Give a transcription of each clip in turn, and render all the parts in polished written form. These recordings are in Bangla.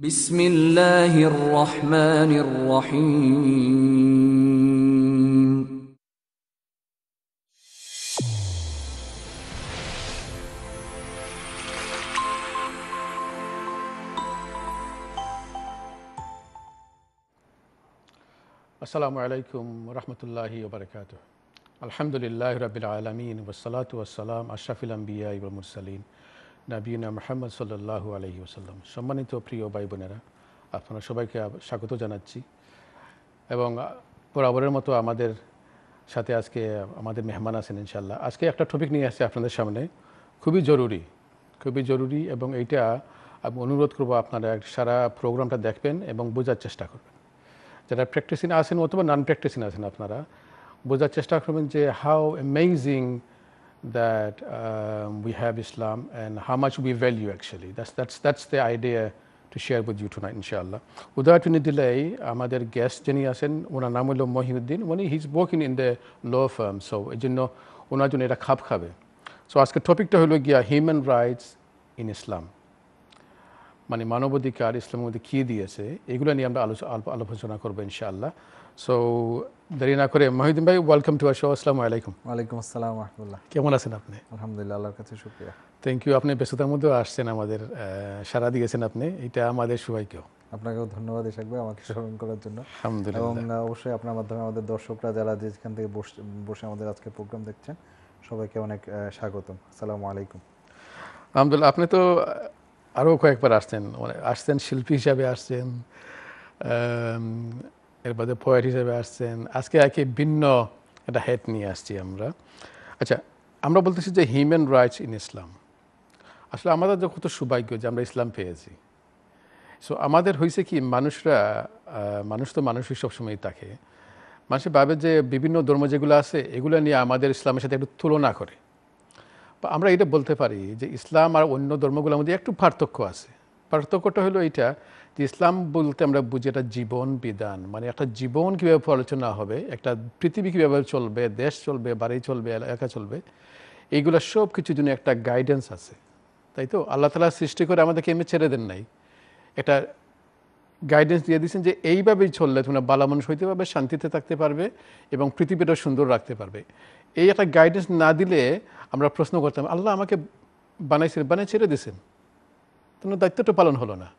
Bismillahir Rahmanir Rahim. Assalamu alaikum wa rahmatullahi wa barakatuh. Alhamdulillahi Rabbil Alameen wa salatu wa salam ashrafil anbiya wal mursaleen. Nabina Mohammad সাল্লাল্লাহু আলাইহি ওয়াসাল্লাম। সম্মানিত প্রিয় ভাই বোনেরা, আপনারা সবাইকে স্বাগত জানাচ্ছি এবং বরাবরের মতো আমাদের সাথে আজকে আমাদের মেহমান আছেন ইনশাআল্লাহ। আজকে একটা টপিক নিয়ে আসছি আপনাদের সামনে, খুবই জরুরি এবং এইটা আমি অনুরোধ করবো আপনারা সারা প্রোগ্রামটা দেখবেন এবং বোঝার চেষ্টা করবেন। যারা প্র্যাকটিসিং আছেন অথবা নন প্র্যাকটিসিং আছেন, আপনারা বোঝার চেষ্টা করবেন যে how amazing that we have Islam and how much we value actually. That's the idea to share with you tonight inshallah. Without any delay, amader guest jeni achen, onar naam holo Mahiuddin. He is working in the law firm, so ejonno onar jonno eta khap khabe. So ajker topic ta holo giya human rights in Islam, mane manobodhikar Islam moddhe ki diyeche, eigulo niye amra alochona korbo inshallah. So দেরি না করে মাহিউদ্দিন ভাই, ওয়েলকাম টু আওয়ার শো। আসসালামু আলাইকুম। ওয়ালাইকুম আসসালাম ওয়া রাহমাতুল্লাহ। কেমন আছেন আপনি? আলহামদুলিল্লাহ, আল্লাহর কাছে শুকরিয়া। থ্যাংক ইউ, আপনি ব্যস্ততার মধ্যে আসছেন, আমাদের সারা দিয়েছেন আপনি, এটা আমাদের সবাইকেও। আপনাকেও ধন্যবাদ ইশাক ভাই আমাকে স্মরণ করার জন্য। আলহামদুলিল্লাহ। এবং অবশ্যই আপনার মাধ্যমে আমাদের দর্শকরা যারা যেখান থেকে বসে আমাদের আজকে প্রোগ্রাম দেখছেন সবাইকে অনেক স্বাগতম। আসসালামু আলাইকুম। আলহামদুলিল্লাহ, আপনি তো আরও কয়েকবার আসছেন শিল্পী হিসাবে আসছেন, এর বাদে পোয়েট হিসেবে আসছেন, আজকে একে ভিন্ন একটা হেড নিয়ে আসছি আমরা। আচ্ছা, আমরা বলতেছি যে হিউম্যান রাইটস ইন ইসলাম। আসলে আমাদের যে কত সৌভাগ্য যে আমরা ইসলাম পেয়েছি। সো আমাদের হয়েছে কি, মানুষ তো মানুষই সবসময়ই থাকে, মানুষের ভাবে যে বিভিন্ন ধর্ম যেগুলো আছে এগুলো নিয়ে আমাদের ইসলামের সাথে একটু তুলনা করে, বা আমরা এটা বলতে পারি যে ইসলাম আর অন্য ধর্মগুলোর মধ্যে একটু পার্থক্য আছে। পার্থক্যটা হলো এইটা, ইসলাম বলতে আমরা বুঝি একটা জীবন বিধান, মানে একটা জীবন কীভাবে পরিচালনা হবে, একটা পৃথিবী কীভাবে চলবে, দেশ চলবে, বাড়ি চলবে, এলাকা চলবে, এইগুলো সব কিছুর জন্য একটা গাইডেন্স আছে, তাই তো? আল্লাহ তাআলা সৃষ্টি করে আমাদেরকে এমনি ছেড়ে দেন নাই, একটা গাইডেন্স দিয়ে দিয়েছেন যে এইভাবেই চললে তোমরা ভালো মানুষ হইতে পারবে, শান্তিতে থাকতে পারবে এবং পৃথিবীটা সুন্দর রাখতে পারবে। এই একটা গাইডেন্স না দিলে আমরা প্রশ্ন করতাম, আল্লাহ আমাকে বানিয়ে ছেড়ে দিয়েছেন, তোমার দায়িত্বটা পালন হলো না।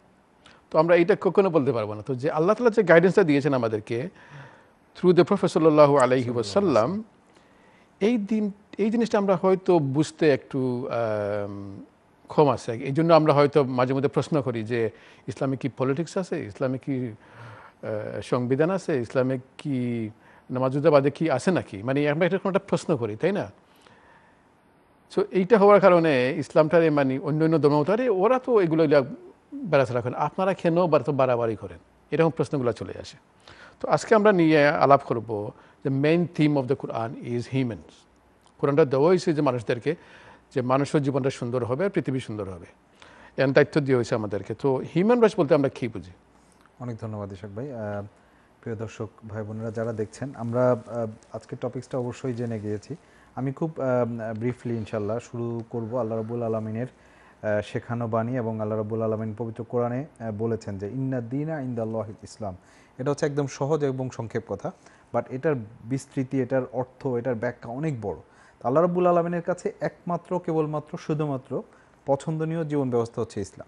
তো আমরা এটা কখনো বলতে পারবো না। তো যে আল্লাহ তাআলা যে গাইডেন্সটা দিয়েছেন আমাদেরকে থ্রু দ্য প্রফেট সাল্লাল্লাহু আলাইহি ওয়াসাল্লাম, এই জিনিসটা আমরা হয়তো বুঝতে একটু কম আছে। এই জন্য আমরা হয়তো মাঝে মধ্যে প্রশ্ন করি যে ইসলামে কি পলিটিক্স আছে, ইসলামে কি সংবিধান আছে, ইসলামে কি নামাজুদাবাদে কি আছে নাকি, মানে আমরা এটা কোনো একটা প্রশ্ন করি, তাই না? সো এইটা হওয়ার কারণে ইসলামটারে মানে অন্য অন্য ধর্মটারে ওরা তো এগুলো বেড়াচড়া করেন, আপনারা কেন বাড়াবাড়ি করেন, এরকম প্রশ্নগুলো চলে আসে। তো আজকে আমরা নিয়ে আলাপ করবো যে main theme of the Quran is humans. কোরআনটা দেওয়া হয়েছে যে মানুষদেরকে, যে মানুষের জীবনটা সুন্দর হবে, পৃথিবী সুন্দর হবে, এর দায়িত্ব দিয়ে হয়েছে আমাদেরকে। তো হিউম্যান রাইটস বলতে আমরা কী বুঝি? অনেক ধন্যবাদ ইশাক ভাই। প্রিয় দর্শক ভাই বোনেরা যারা দেখছেন, আমরা আজকের টপিকসটা অবশ্যই জেনে গিয়েছি। আমি খুব ব্রিফলি ইনশাল্লাহ শুরু করব। আল্লাহ রাব্বুল আলামিনের শেখানো বাণী এবং আল্লাহ রাব্বুল আলামিন পবিত্র কোরআনে বলেছেন যে ইন্নাদ দীনা ইনদাল্লাহিল ইসলাম। এটা হচ্ছে একদম সহজ এবং সংক্ষেপ কথা, বাট এটার বিস্তৃতি, এটার অর্থ, এটার ব্যাখ্যা অনেক বড়। আল্লাহ রাব্বুল আলামিনের কাছে একমাত্র, কেবলমাত্র, শুধুমাত্র পছন্দনীয় জীবন ব্যবস্থা হচ্ছে ইসলাম।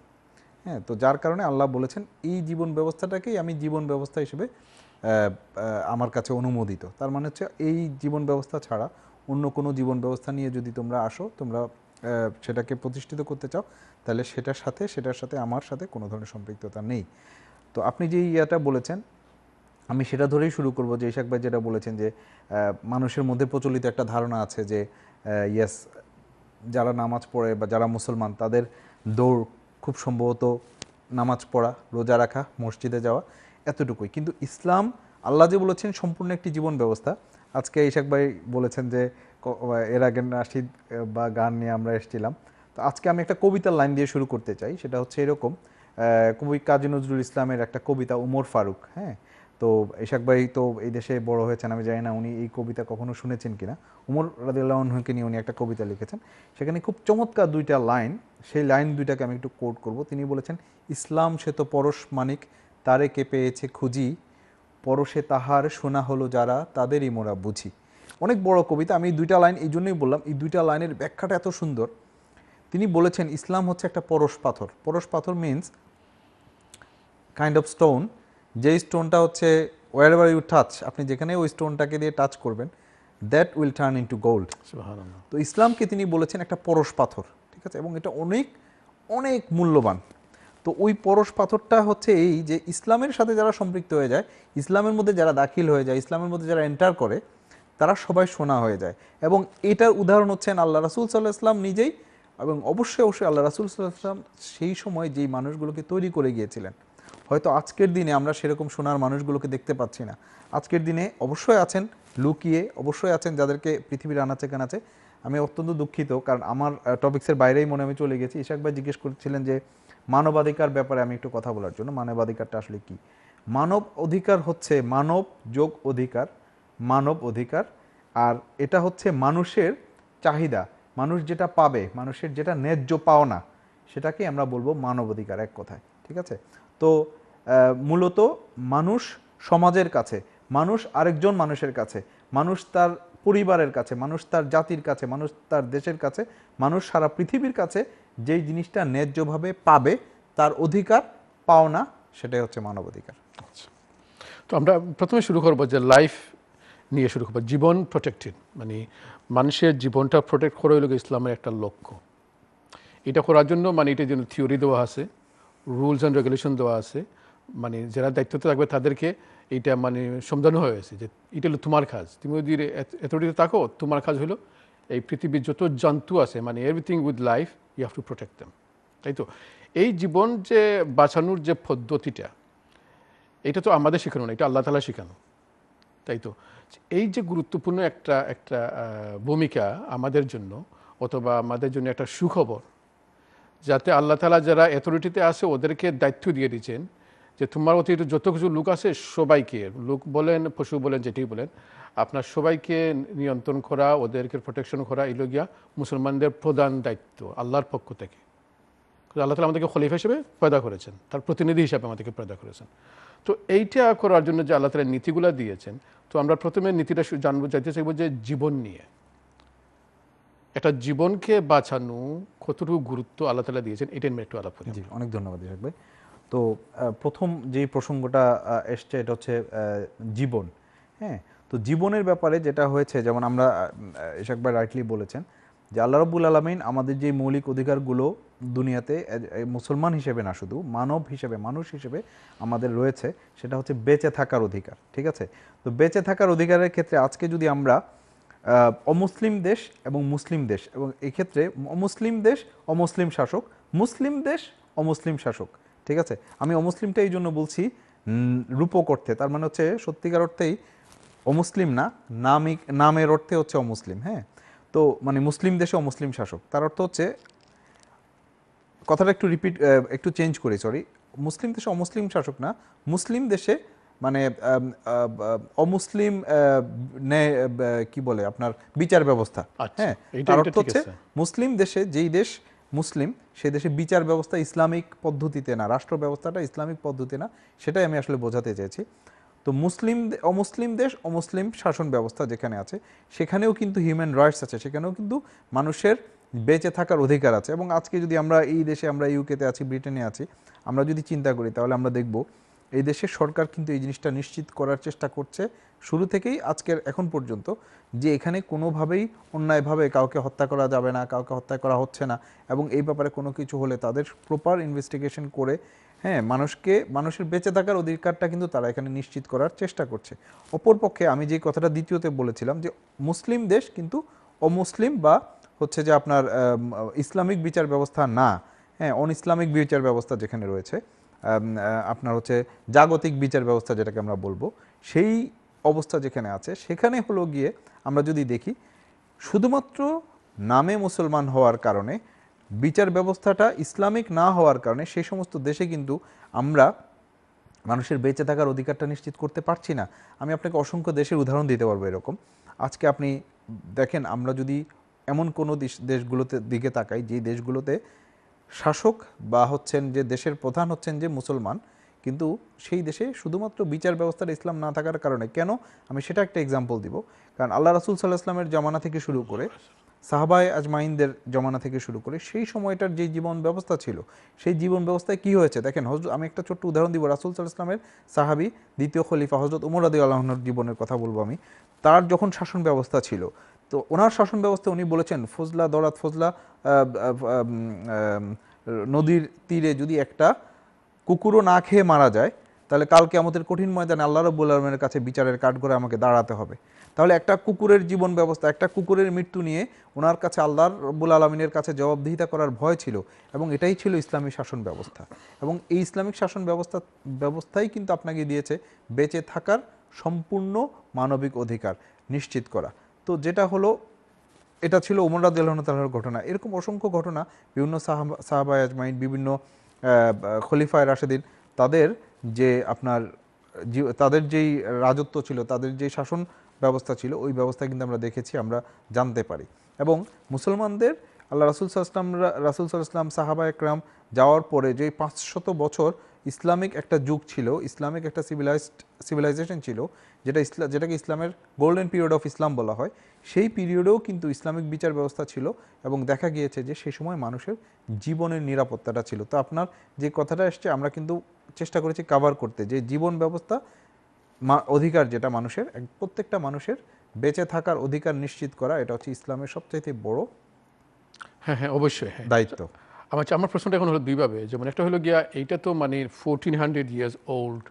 হ্যাঁ, তো যার কারণে আল্লাহ বলেছেন এই জীবন ব্যবস্থাটাকেই আমি জীবন ব্যবস্থা হিসেবে আমার কাছে অনুমোদিত। তার মানে হচ্ছে এই জীবন ব্যবস্থা ছাড়া অন্য কোনো জীবন ব্যবস্থা নিয়ে যদি তোমরা আসো, তোমরা সেটাকে প্রতিষ্ঠিত করতে চাও, তাহলে সেটার সাথে আমার সাথে কোনো ধরনের সম্পৃক্ততা নেই। তো আপনি যে ইয়াটা বলেছেন, আমি সেটা ধরেই শুরু করব যে ইশাক ভাই যেটা বলেছেন যে মানুষের মধ্যে প্রচলিত একটা ধারণা আছে যে ইয়েস, যারা নামাজ পড়ে বা যারা মুসলমান তাদের দৌড় খুব সম্ভবত নামাজ পড়া, রোজা রাখা, মসজিদে যাওয়া, এতটুকুই। কিন্তু ইসলাম আল্লাহ যে বলেছেন সম্পূর্ণ একটি জীবন ব্যবস্থা। আজকে ইশাক ভাই বলেছেন যে এর আগে নাশিদ বা গান নিয়ে আমরা এসেছিলাম, তো আজকে আমি একটা কবিতার লাইন দিয়ে শুরু করতে চাই। সেটা হচ্ছে এরকম, কবি কাজী নজরুল ইসলামের একটা কবিতা, উমর ফারুক। হ্যাঁ, তো ইশাক ভাই তো এই দেশে বড় হয়েছেন, আমি জানি না উনি এই কবিতা কখনো শুনেছেন কিনা। উমর রাদিয়াল্লাহু আনহুকে নিয়ে উনি একটা কবিতা লিখেছেন, সেখানে খুব চমৎকার দুইটা লাইন, সেই লাইন দুইটাকে আমি একটু কোট করব। তিনি বলেছেন, ইসলাম সে তো পরশ মানিক তারেকে পেয়েছে খুঁজি, পরশে তাহার শোনা হলো যারা তাদেরই মোরা বুঝি। অনেক বড় কবিতা, আমি এই দুইটা লাইন এই জন্যই বললাম, এই দুইটা লাইনের ব্যাখ্যাটা এত সুন্দর। তিনি বলেছেন ইসলাম হচ্ছে একটা পরশ পাথর। পরশ পাথর মিনস কাইন্ড অফ স্টোন, যেই স্টোনটা হচ্ছে wherever you touch, আপনি যেখানে ওই স্টোনটাকে দিয়ে টাচ করবেন, that will turn into gold. সুবহানাল্লাহ। তো ইসলামকে তিনি বলেছেন একটা পরশ পাথর, ঠিক আছে, এবং এটা অনেক অনেক মূল্যবান। তো ওই পরশ পাথরটা হচ্ছে এই যে ইসলামের সাথে যারা সম্পৃক্ত হয়ে যায়, ইসলামের মধ্যে যারা দাখিল হয়ে যায়, ইসলামের মধ্যে যারা এন্টার করে, তারা সবাই সোনা হয়ে যায়। এবং এটার উদাহরণ হচ্ছেন আল্লাহ রাসূল সাল্লাল্লাহু আলাইহি ওয়াসাল্লাম নিজেই, এবং অবশ্যই অবশ্যই আল্লাহ রাসূল সাল্লাল্লাহু আলাইহি ওয়াসাল্লাম সেই সময় যেই মানুষগুলোকে তৈরি করে গিয়েছিলেন, হয়তো আজকের দিনে আমরা সেরকম সোনার মানুষগুলোকে দেখতে পাচ্ছি না। আজকের দিনে অবশ্যই আছেন, লুকিয়ে অবশ্যই আছেন, যাদেরকে পৃথিবীর আনাচে কানাচে। আমি অত্যন্ত দুঃখিত, কারণ আমার টপিক্সের বাইরেই মনে আমি চলে গেছি। ইশাক ভাই জিজ্ঞেস করছিলেন যে মানবাধিকার ব্যাপারে আমি একটু কথা বলার জন্য, মানবাধিকারটা আসলে কি। মানব অধিকার হচ্ছে মানব যোগ অধিকার, মানব অধিকার, আর এটা হচ্ছে মানুষের চাহিদা, মানুষ যেটা পাবে, মানুষের যেটা ন্যায্য পাওনা, সেটাকে আমরা বলবো মানব অধিকার, এক কথায়, ঠিক আছে। তো মূলত মানুষ সমাজের কাছে, মানুষ আরেকজন মানুষের কাছে, মানুষ তার পরিবারের কাছে, মানুষ তার জাতির কাছে, মানুষ তার দেশের কাছে, মানুষ সারা পৃথিবীর কাছে যেই জিনিসটা ন্যায্যভাবে পাবে, তার অধিকার পাওনা, সেটাই হচ্ছে মানবাধিকার। আচ্ছা, তো আমরা প্রথমে শুরু করবো যে লাইফ নিয়ে শুরু করবো, জীবন প্রোটেক্টেড, মানে মানুষের জীবনটা প্রোটেক্ট করা হইল ইসলামের একটা লক্ষ্য। এটা করার জন্য মানে এটার জন্য থিওরি দেওয়া আছে, রুলস অ্যান্ড রেগুলেশন দেওয়া আছে, মানে যারা দায়িত্বতে থাকবে তাদেরকে এটা মানে সমঝানো হয়েছে যে এটা হলো তোমার কাজ, তুমি যদি এতটিতে থাকো তোমার কাজ হলো এই পৃথিবীর যত জন্তু আছে, মানে everything with life you have to protect them, তাই তো। এই জীবন যে বাঁচানোর যে পদ্ধতিটা, এটা তো আমাদের শেখানো না, এটা আল্লাহ তাআলা শেখানো, তাই তো। এই যে গুরুত্বপূর্ণ একটা একটা ভূমিকা আমাদের জন্য, অথবা আমাদের জন্য একটা সুখবর, যাতে আল্লাহ তাআলা যারা অ্যাথরিটিতে আছে ওদেরকে দায়িত্ব দিয়ে দিচ্ছেন যে তোমার অতিরিক্ত যত কিছু লোক আছে সবাইকে, লোক বলেন পশু বলেন যেটি বলেন, আপনার সবাইকে নিয়ন্ত্রণ করা, ওদেরকে প্রোটেকশন করা, এগুলো গিয়া মুসলমানদের প্রধান দায়িত্ব আল্লাহর পক্ষ থেকে। আল্লাহ তাআলা আমাদেরকে খলিফা হিসেবে পয়দা করেছেন, তার প্রতিনিধি হিসেবে আমাদেরকে পয়দা করেছেন। তো এইটা করার জন্য যে আল্লাহ তাআলা নীতিগুলো দিয়েছেন, তো আমরা প্রথমে নীতিটা জানবো, চাইতে চাইব যে জীবন নিয়ে, একটা জীবনকে বাঁচানো কতটুকু গুরুত্ব আল্লাহ তাআলা দিয়েছেন, এটা নিয়ে একটু আলাপ করি। অনেক ধন্যবাদ ইশাক ভাই। তো প্রথম যে প্রসঙ্গটা এসছে এটা হচ্ছে জীবন। হ্যাঁ, তো জীবনের ব্যাপারে যেটা হয়েছে, যেমন আমরা ইশাক ভাই রাইটলি বলেছেন যে আল্লাহ রাব্বুল আলামিন আমাদের যে মৌলিক অধিকারগুলো দুনিয়াতে মুসলমান হিসেবে না, শুধু মানব হিসেবে, মানুষ হিসেবে আমাদের রয়েছে, সেটা হচ্ছে বেঁচে থাকার অধিকার, ঠিক আছে। তো বেঁচে থাকার অধিকারের ক্ষেত্রে আজকে যদি আমরা অমুসলিম দেশ এবং মুসলিম দেশ, এবং এক্ষেত্রে অমুসলিম দেশ অমুসলিম শাসক, মুসলিম দেশ অমুসলিম শাসক, ঠিক আছে। আমি অমুসলিমটা এই জন্য বলছি রূপক অর্থে, তার মানে হচ্ছে সত্যিকার অর্থেই অমুসলিম না, নামের অর্থে হচ্ছে অমুসলিম। হ্যাঁ, তো মানে মুসলিম দেশে অমুসলিম শাসক, তার অর্থ হচ্ছে, কথাটা একটু রিপিট, একটু চেঞ্জ করি, সরি, মুসলিম দেশে অমুসলিম শাসক না, মুসলিম দেশে মানে অমুসলিম কি বলে আপনার বিচার ব্যবস্থা। হ্যাঁ, তার অর্থ হচ্ছে মুসলিম দেশে, যেই দেশ মুসলিম সেই দেশে বিচার ব্যবস্থা ইসলামিক পদ্ধতিতে না, রাষ্ট্র ব্যবস্থাটা ইসলামিক পদ্ধতি না, সেটাই আমি আসলে বোঝাতে চেয়েছি। তো মুসলিম অমুসলিম দেশ অমুসলিম শাসন ব্যবস্থা যেখানে আছে, সেখানেও কিন্তু হিউম্যান রাইটস আছে, সেখানেও কিন্তু মানুষের বেঁচে থাকার অধিকার আছে। এবং আজকে যদি আমরা এই দেশে, আমরা ইউকেতে আছি, ব্রিটেনে আছি, আমরা যদি চিন্তা করি তাহলে আমরা দেখব এই দেশের সরকার কিন্তু এই জিনিসটা নিশ্চিত করার চেষ্টা করছে শুরু থেকেই আজকের এখন পর্যন্ত, যে এখানে কোনোভাবেই অন্যায়ভাবে কাউকে হত্যা করা যাবে না, কাউকে হত্যা করা হচ্ছে না, এবং এই ব্যাপারে কোনো কিছু হলে তাদের প্রপার ইনভেস্টিগেশন করে, হ্যাঁ, মানুষের বেঁচে থাকার অধিকারটা কিন্তু তারা এখানে নিশ্চিত করার চেষ্টা করছে। অপরপক্ষে আমি যে কথাটা দ্বিতীয়তে বলেছিলাম যে মুসলিম দেশ কিন্তু অমুসলিম বা হচ্ছে যে আপনার ইসলামিক বিচার ব্যবস্থা না, হ্যাঁ, অন ইসলামিক বিচার ব্যবস্থা যেখানে রয়েছে, আপনার হচ্ছে জাগতিক বিচার ব্যবস্থা যেটাকে আমরা বলবো, সেই অবস্থা যেখানে আছে, সেখানে হলো গিয়ে আমরা যদি দেখি শুধুমাত্র নামে মুসলমান হওয়ার কারণে, বিচার ব্যবস্থাটা ইসলামিক না হওয়ার কারণে, সেই সমস্ত দেশে কিন্তু আমরা মানুষের বেঁচে থাকার অধিকারটা নিশ্চিত করতে পারছি না। আমি আপনাকে অসংখ্য দেশের উদাহরণ দিতে পারবো এরকম। আজকে আপনি দেখেন, আমরা যদি এমন কোনো দেশগুলোতে দিকে তাকাই যে দেশগুলোতে শাসক বা হচ্ছেন যে দেশের প্রধান হচ্ছেন যে মুসলমান, কিন্তু সেই দেশে শুধুমাত্র বিচার ব্যবস্থার ইসলাম না থাকার কারণে কেন, আমি সেটা একটা এক্সাম্পল দিব। কারণ আল্লাহ রাসূল সাল্লাল্লাহু আলাইহি ওয়াসাল্লামের জামানা থেকে শুরু করে সাহাবায়ে আজমাইনদের জামানা থেকে শুরু করে সেই সময়টার যে জীবন ব্যবস্থা ছিল সেই জীবন ব্যবস্থায় কী হয়েছে দেখেন। হযরত, আমি একটা ছোট্ট উদাহরণ দিব, রাসূল সাল্লাল্লাহু আলাইহি ওয়াসাল্লামের সাহাবী দ্বিতীয় খলিফা হযরত উমর রাদিয়াল্লাহু আনহুর জীবনের কথা বলবো আমি। তার যখন শাসন ব্যবস্থা ছিল, তো ওনার শাসন ব্যবস্থায় উনি বলেছেন ফজলা দরাত ফজলা নদীর তীরে যদি একটা কুকুরও না খেয়ে মারা যায় তাহলে কালকে আমাদের কঠিন ময়দানে আল্লাহ রাব্বুল আলামিনের কাছে বিচারের কাঠগড়ায় আমাকে দাঁড়াতে হবে। তাহলে একটা কুকুরের জীবন ব্যবস্থা, একটা কুকুরের মৃত্যু নিয়ে ওনার কাছে আল্লাহ রাব্বুল আলামিনের কাছে জবাবদিহিতা করার ভয় ছিল, এবং এটাই ছিল ইসলামী শাসন ব্যবস্থা। এবং এই ইসলামিক শাসন ব্যবস্থাই কিন্তু আপনাকে দিয়েছে বেঁচে থাকার সম্পূর্ণ মানবিক অধিকার নিশ্চিত করা। তো যেটা হলো, এটা ছিল ওমর রাদিয়াল্লাহু তাআলার ঘটনা। এরকম অসংখ্য ঘটনা বিভিন্ন সাহাবায়ে আজমাইন, বিভিন্ন খলিফায়ে রাশেদিন, তাদের যে আপনার তাদের যেই রাজত্ব ছিল, তাদের যে শাসন ব্যবস্থা ছিল, ওই ব্যবস্থা কিন্তু আমরা দেখেছি, আমরা জানতে পারি। এবং মুসলমানদের আল্লাহ রাসূল সাল্লাল্লাহু আলাইহি ওয়াসাল্লাম সাহাবা একরাম যাওয়ার পরে যে ৫০০ বছর ইসলামিক একটা যুগ ছিল, ইসলামিক একটা সিভিলাইজেশন ছিল, যেটাকে ইসলামের গোল্ডেন পিরিয়ড অফ ইসলাম বলা হয়, সেই পিরিয়ডেও কিন্তু ইসলামিক বিচার ব্যবস্থা ছিল। এবং দেখা গিয়েছে যে সেই সময় মানুষের জীবনের নিরাপত্তাটা ছিল। তো আপনার যে কথাটা এসছে, আমরা কিন্তু চেষ্টা করেছি কভার করতে, যে জীবন ব্যবস্থা অধিকার, যেটা মানুষের প্রত্যেকটা মানুষের বেঁচে থাকার অধিকার নিশ্চিত করা, এটা হচ্ছে ইসলামের সবচাইতে বড় অবশ্যই দায়িত্ব। আমার প্রশ্নটা এখন হলো দুইভাবে, যেমন একটা হলো গিয়া এইটা তো মানে 1400 years old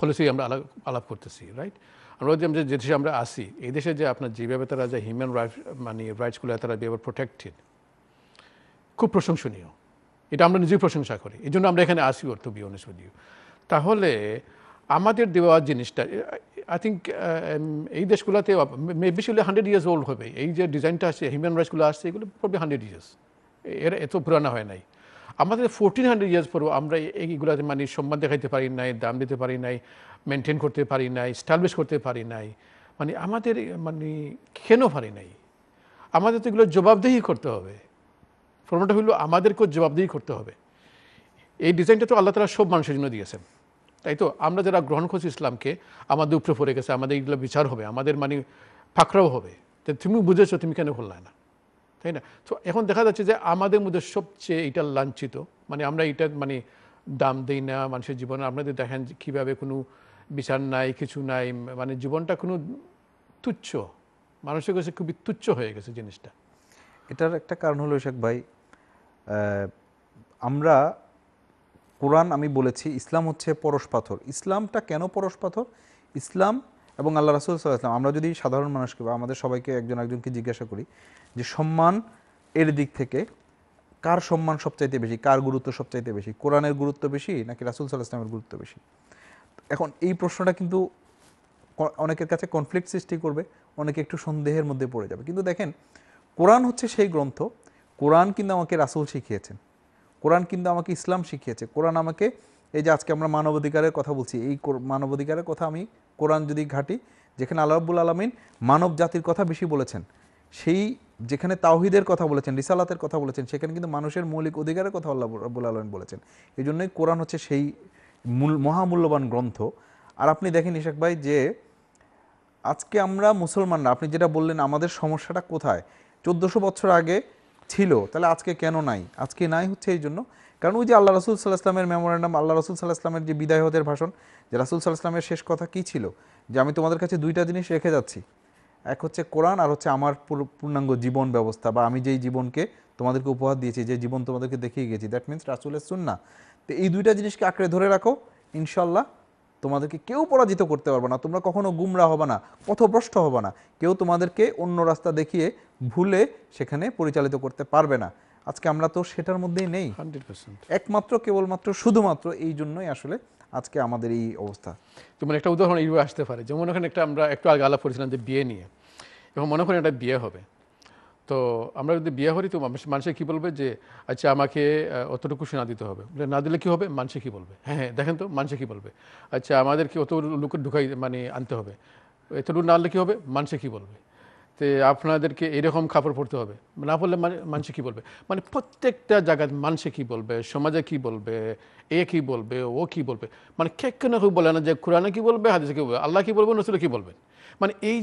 পলিসি আমরা আলাপ করতেছি, রাইট? আমরা যে দেশে আমরা আসি, এই দেশে যে আপনার যেভাবে তারা যে হিউম্যান রাইটস মানে রাইটসগুলো তারা যেভাবে প্রোটেক্টেড, খুব প্রশংসনীয়, এটা আমরা নিজেই প্রশংসা করি, এই জন্য আমরা এখানে আসি or, to be honest with you. তাহলে আমাদের দেওয়া জিনিসটা আই থিঙ্ক এই দেশগুলোতে মেবি 100 years old হবে। এই যে ডিজাইনটা আসছে, হিউম্যান রাইটসগুলো আসছে, এগুলো প্রবলি 100 years, এর এত পুরানো হয় নাই। আমাদের 1400 years পরেও আমরা এইগুলোতে মানে সম্মান দেখাইতে পারি নাই, দাম দিতে পারি নাই, মেনটেন করতে পারি নাই, স্টাবলিশ করতে পারি নাই, মানে আমাদের মানে কেন পারি নাই? আমাদের তো এগুলো জবাবদেহি করতে হবে। ফর্মটা হলো আমাদেরকেও জবাবদেহি করতে হবে। এই ডিজাইনটা তো আল্লাহ তাআলা সব মানুষের জন্য দিয়েছেন, তাই তো? আমরা যারা গ্রহণ করছি ইসলামকে, আমাদের উপরে পড়ে গেছে, আমাদের এগুলো বিচার হবে, আমাদের মানে ফাঁকরাও হবে, তো তুমি বুঝেছো, তুমি কেন করলে না, তাই না? তো এখন দেখা যাচ্ছে যে আমাদের মধ্যে সবচেয়ে এটা লাঞ্ছিত, মানে আমরা এটা মানে দাম দিই না মানুষের জীবনে। আপনাদের দেখেন কীভাবে কোনো বিচার নাই, কিছু নাই, মানে জীবনটা কোনো তুচ্ছ, মানুষের কাছে খুবই তুচ্ছ হয়ে গেছে জিনিসটা। এটার একটা কারণ হলো ইশাক ভাই, আমরা কোরআন, আমি বলেছি ইসলাম হচ্ছে পরশ পাথর। ইসলামটা কেন পরশ পাথর? ইসলাম এবং আল্লাহ রাসূল সাল্লাল্লাহু আলাইহি ওয়াসাল্লাম, আমরা যদি সাধারণ মানুষকে বা আমাদের সবাইকে একজনকে জিজ্ঞাসা করি যে সম্মান এর দিক থেকে কার সম্মান সবচাইতে বেশি, কার গুরুত্ব সবচাইতে বেশি, কোরআনের গুরুত্ব বেশি নাকি রাসূল সাল্লাল্লাহু আলাইহি ওয়াসাল্লামের গুরুত্ব বেশি? এখন এই প্রশ্নটা কিন্তু অনেকের কাছে কনফ্লিক্ট সৃষ্টি করবে, অনেকে একটু সন্দেহের মধ্যে পড়ে যাবে। কিন্তু দেখেন, কোরআন হচ্ছে সেই গ্রন্থ, কোরআন কিন্তু আমাকে রাসূল শিখিয়েছেন, কোরআন কিন্তু আমাকে ইসলাম শিখিয়েছে, কোরআন আমাকে, এই যে আজকে আমরা মানবাধিকারের কথা বলছি, এই মানবাধিকারের কথা আমি কোরআন যদি ঘাঁটি, যেখানে আল্লাহ রাব্বুল আলামিন মানব জাতির কথা বেশি বলেছেন, সেই যেখানে তাওহীদের কথা বলেছেন, রিসালাতের কথা বলেছেন, সেখানে কিন্তু মানুষের মৌলিক অধিকারের কথা আল্লাহ রাব্বুল আলামিন বলেছেন। এই জন্যই কোরআন হচ্ছে সেই মূল মহামূল্যবান গ্রন্থ। আর আপনি দেখেন ইশাক ভাই, যে আজকে আমরা মুসলমানরা, আপনি যেটা বললেন আমাদের সমস্যাটা কোথায়, 1400 বছর আগে ছিল, তাহলে আজকে কেন নাই? আজকে নাই হচ্ছে এই জন্য, কারণ ওই যে আল্লাহ রাসূল সাল্লাল্লাহু আলাইহি ওয়াসাল্লামের মেমোরেন্ডাম, আল্লাহ রাসূল সাল্লাল্লাহু আলাইহি ওয়াসাল্লামের যে বিদায় হতের ভাষণ, যে রাসূল সাল্লাল্লাহু আলাইহি ওয়াসাল্লামের শেষ কথা কী ছিল, যে আমি তোমাদের কাছে দুইটা জিনিস রেখে যাচ্ছি, এক হচ্ছে কোরআন, আর হচ্ছে আমার পূর্ণাঙ্গ জীবন ব্যবস্থা, বা আমি যেই জীবনকে তোমাদেরকে উপহার দিয়েছি, যে জীবন তোমাদেরকে দেখিয়ে গেছি, দ্যাট মিনস রাসূলের সুন্নাহ। তো এই দুইটা জিনিসকে আঁকড়ে ধরে রাখো, ইনশাআল্লাহ তোমাদেরকে কেউ পরাজিত করতে পারবে না, তোমরা কখনো গুমরাহ হবে না, পথভ্রষ্ট হবে না, কেউ তোমাদেরকে অন্য রাস্তা দেখিয়ে ভুলে সেখানে পরিচালিত করতে পারবে না। আজকে আমরা তো সেটার মধ্যেই নেই, 100%, একমাত্র কেবলমাত্র শুধুমাত্র এই জন্যই আসলে আজকে আমাদের এই অবস্থা। যেমন একটা উদাহরণ এইভাবে আসতে পারে, যেমন ওখানে একটা আমরা একটু আগে আলাপ করেছিলাম যে বিয়ে নিয়ে, এবং মনে করেন একটা বিয়ে হবে, তো আমরা যদি বিয়ে করি তো মানুষে কী বলবে যে আচ্ছা আমাকে অতটুকু সোনা দিতে হবে, না দিলে কী হবে, মানুষে কী বলবে, হ্যাঁ হ্যাঁ দেখেন তো মানুষে কী বলবে, আচ্ছা আমাদেরকে অত লোক ঢুকাই মানে আনতে হবে, এতটুকু না হলে কী হবে, মানুষে কী বলবে, তো আপনাদেরকে এরকম কাপড় পরতে হবে, না পড়লে মানুষে কী বলবে, মানে প্রত্যেকটা জায়গায় মানুষে কী বলবে, সমাজে কী বলবে, এ কী বলবে, ও কী বলবে, মানে কে কেন কেউ বলে না যে কোরআনে কী বলবে, হাদিসে কী বলবে, আল্লাহ কী বলবেন, রসুলে কী বলবেন, মানে এই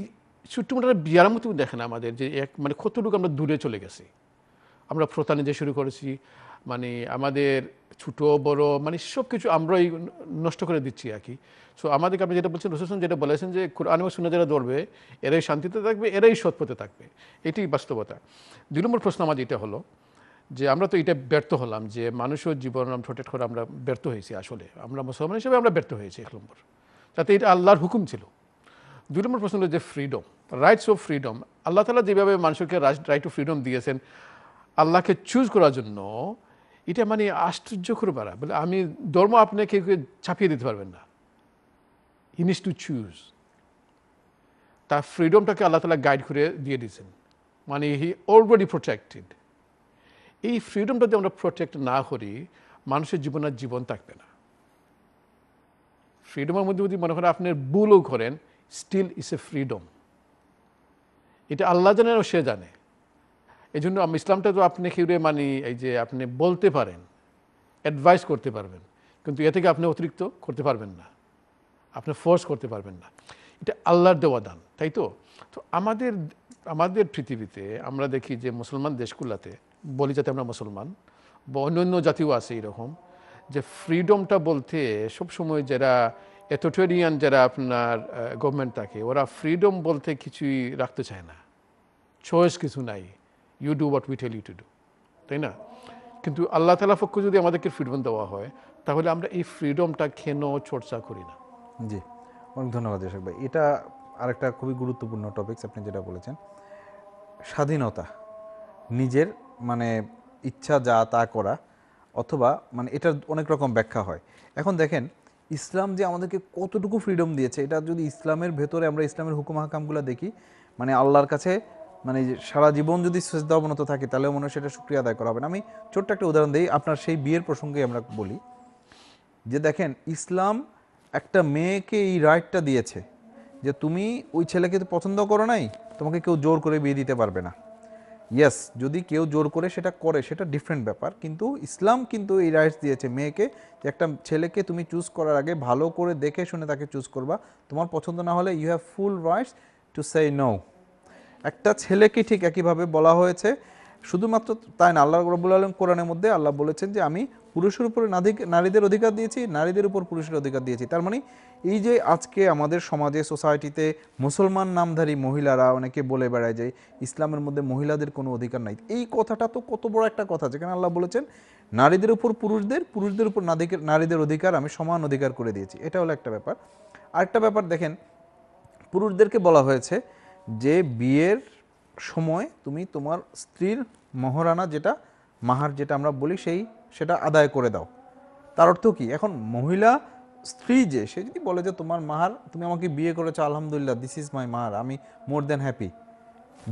ছোট্টমোটা বিয়ার মতো দেখেন আমাদের যে এক মানে কতটুকু আমরা দূরে চলে গেছি, আমরা প্রথা নিজে শুরু করেছি, মানে আমাদের ছোটো বড় মানে সব কিছু আমরাই নষ্ট করে দিচ্ছি আর কি। সো আমাদেরকে আপনি যেটা বলছেন রসুল যেটা বলেছেন যে কোরআন এবং সুন্নাহ যারা ধরবে এরাই শান্তিতে থাকবে, এরাই সৎপথে থাকবে, এটি বাস্তবতা। ২ নম্বর প্রশ্ন আমাদের এটা হলো যে আমরা তো এটা ব্যর্থ হলাম যে মানুষের জীবন প্রোটেক্ট করে আমরা ব্যর্থ হয়েছি, আসলে আমরা মুসলমান হিসেবে আমরা ব্যর্থ হয়েছি, ১ নম্বর তাতে এটা আল্লাহর হুকুম ছিল। ২ নম্বর প্রশ্ন হলো যে ফ্রিডম, রাইটস অফ ফ্রিডম, আল্লাহ তাআলা যেভাবে মানুষকে রাইট টু ফ্রিডম দিয়েছেন আল্লাহকে চুজ করার জন্য, এটা মানে আশ্চর্যকর ব্যাপার, বলে আমি ধর্ম আপনাকে ছাপিয়ে দিতে পারবেন না, হি নিডস টু চুজ, তার ফ্রিডমটাকে আল্লাহ তাআলা গাইড করে দিয়ে দিয়েছেন, মানে হি অলরেডি প্রোটেক্টেড। এই ফ্রিডমটা যদি আমরা প্রোটেক্ট না করি মানুষের জীবনের জীবন থাকবে না। ফ্রিডমের মধ্যে যদি মনে করেন আপনি ভুলও করেন স্টিল ইটস এ ফ্রিডম, এটা আল্লাহ জানে আর সে জানে, এই জন্য ইসলামটা তো আপনি খেয়ে মানি এই যে আপনি বলতে পারেন, অ্যাডভাইস করতে পারবেন, কিন্তু এ থেকে আপনি অতিরিক্ত করতে পারবেন না, আপনি ফোর্স করতে পারবেন না, এটা আল্লাহর দেওয়া দান, তাই তো। তো আমাদের আমাদের পৃথিবীতে আমরা দেখি যে মুসলমান দেশগুলোতে, বলি যাতে আমরা মুসলমান বা অন্য অন্য জাতিও আছে এরকম, যে ফ্রিডমটা বলতে সবসময় যারা অ্যাথরিটেরিয়ান যারা আপনার গভর্নমেন্ট থাকে ওরা ফ্রিডম বলতে কিছুই রাখতে চায় না, চয়েস কিছু নাই, you do what we tell you to do, তাই না। কিন্তু আল্লাহ তাআলা পক্ষ যদি আমাদেরকে ফ্রিডম দেওয়া হয় তাহলে আমরা এই ফ্রিডমটা কেন চর্চা করি না। জি, অনেক ধন্যবাদ ইশাক ভাই, এটা আরেকটা খুবই গুরুত্বপূর্ণ টপিকস আপনি যেটা বলেছেন, স্বাধীনতা, নিজের মানে ইচ্ছা যা তা করা, অথবা মানে এটার অনেক রকম ব্যাখ্যা হয়। এখন দেখেন ইসলাম যে আমাদেরকে কতটুকু ফ্রিডম দিয়েছে, এটা যদি ইসলামের ভেতরে আমরা ইসলামের হুকুম হাকামগুলো দেখি, মানে আল্লাহর কাছে মানে সারা জীবন যদি শ্রেষ্ঠ অবনত থাকে তাহলেও মনে হয় সেটা শুকরিয়া আদায় করা হবে না। আমি ছোট্ট একটা উদাহরণ দিই, আপনার সেই বিয়ের প্রসঙ্গে আমরা বলি যে দেখেন ইসলাম একটা মেয়েকে এই রাইটটা দিয়েছে যে তুমি ওই ছেলেকে তো পছন্দ করো নাই, তোমাকে কেউ জোর করে বিয়ে দিতে পারবে না। ইয়েস, যদি কেউ জোর করে সেটা করে সেটা ডিফারেন্ট ব্যাপার, কিন্তু ইসলাম কিন্তু এই রাইটস দিয়েছে মেয়েকে যে একটা ছেলেকে তুমি চুজ করার আগে ভালো করে দেখে শুনে তাকে চুজ করবা, তোমার পছন্দ না হলে you have full rights to say no. একটা ছেলেকে ঠিক একইভাবে বলা হয়েছে, শুধুমাত্র তাই না, আল্লাহ রাব্বুল আলামিন কোরআনের মধ্যে আল্লাহ বলেছেন যে আমি পুরুষের উপরে নারীদের অধিকার দিয়েছি, নারীদের উপর পুরুষের অধিকার দিয়েছি। তার মানে এই যে আজকে আমাদের সমাজে সোসাইটিতে মুসলমান নামধারী মহিলারা অনেকে বলে বেড়ায় যে ইসলামের মধ্যে মহিলাদের কোনো অধিকার নাই, এই কথাটা তো কত বড় একটা কথা, যেখানে আল্লাহ বলেছেন নারীদের উপর পুরুষদের, পুরুষদের উপর নারীদের অধিকার আমি সমান অধিকার করে দিয়েছি। এটা হলো একটা ব্যাপার। আরেকটা ব্যাপার দেখেন, পুরুষদেরকে বলা হয়েছে যে বিয়ের সময় তুমি তোমার স্ত্রীর মহারানা যেটা মাহার যেটা আমরা বলি সেটা আদায় করে দাও, তার অর্থ কি, এখন মহিলা স্ত্রী যে সে যদি বলে যে তোমার মাহার, তুমি আমাকে বিয়ে করেছো আলহামদুলিল্লাহ, দিস ইজ মাই মাহার, আমি মোর দ্যান হ্যাপি,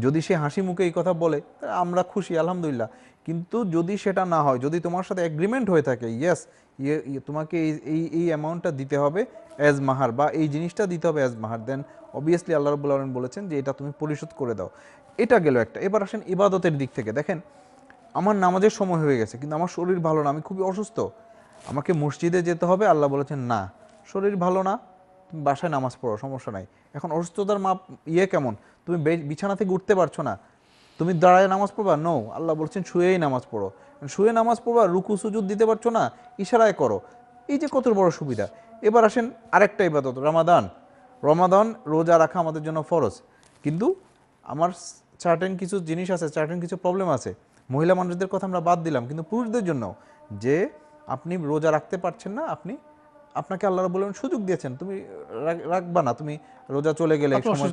যদি সে হাসি মুখে এই কথা বলে আমরা খুশি আলহামদুলিল্লাহ। কিন্তু যদি সেটা না হয়, যদি তোমার সাথে এগ্রিমেন্ট হয়ে থাকে ইয়েস তোমাকে এই এই অ্যামাউন্টটা দিতে হবে অ্যাজ মাহার বা এই জিনিসটা দিতে হবে অ্যাজ মাহার, দেন অবভিয়াসলি আল্লাহ রাব্বুল আলামিন বলেছেন যে এটা তুমি পরিশোধ করে দাও। এটা গেল একটা। এবার আসেন ইবাদতের দিক থেকে, দেখেন আমার নামাজের সময় হয়ে গেছে কিন্তু আমার শরীর ভালো না, আমি খুবই অসুস্থ, আমাকে মসজিদে যেতে হবে, আল্লাহ বলেছেন না শরীর ভালো না তুমি বাসায় নামাজ পড়ো, সমস্যা নাই। এখন অসুস্থতার মাপ ইয়ে কেমন, তুমি বিছানা থেকে উঠতে পারছো না, তুমি দাঁড়ায় নামাজ পড়বা, নো, আল্লাহ বলছেন শুয়েই নামাজ পড়ো, শুয়ে নামাজ পড়বা, রুকু সুজুদ দিতে পারছো না ইশারায় করো, এই যে কত বড় সুবিধা। এবার আসেন আরেকটা ইবাদত, রমাদান রোজা রাখা আমাদের জন্য ফরজ, কিন্তু আমার সার্টেন কিছু জিনিস আছে, সার্টেন কিছু প্রবলেম আছে, মহিলা মানুষদের কথা আমরা বাদ দিলাম, কিন্তু পুরুষদের জন্য যে আপনি রোজা রাখতে পারছেন না, আপনি আপনাকে আল্লাহ রাব্বুল আলামিন সুযোগ দিয়েছেন, তুমি রাখবা না, তুমি রোজা চলে গেলে সময়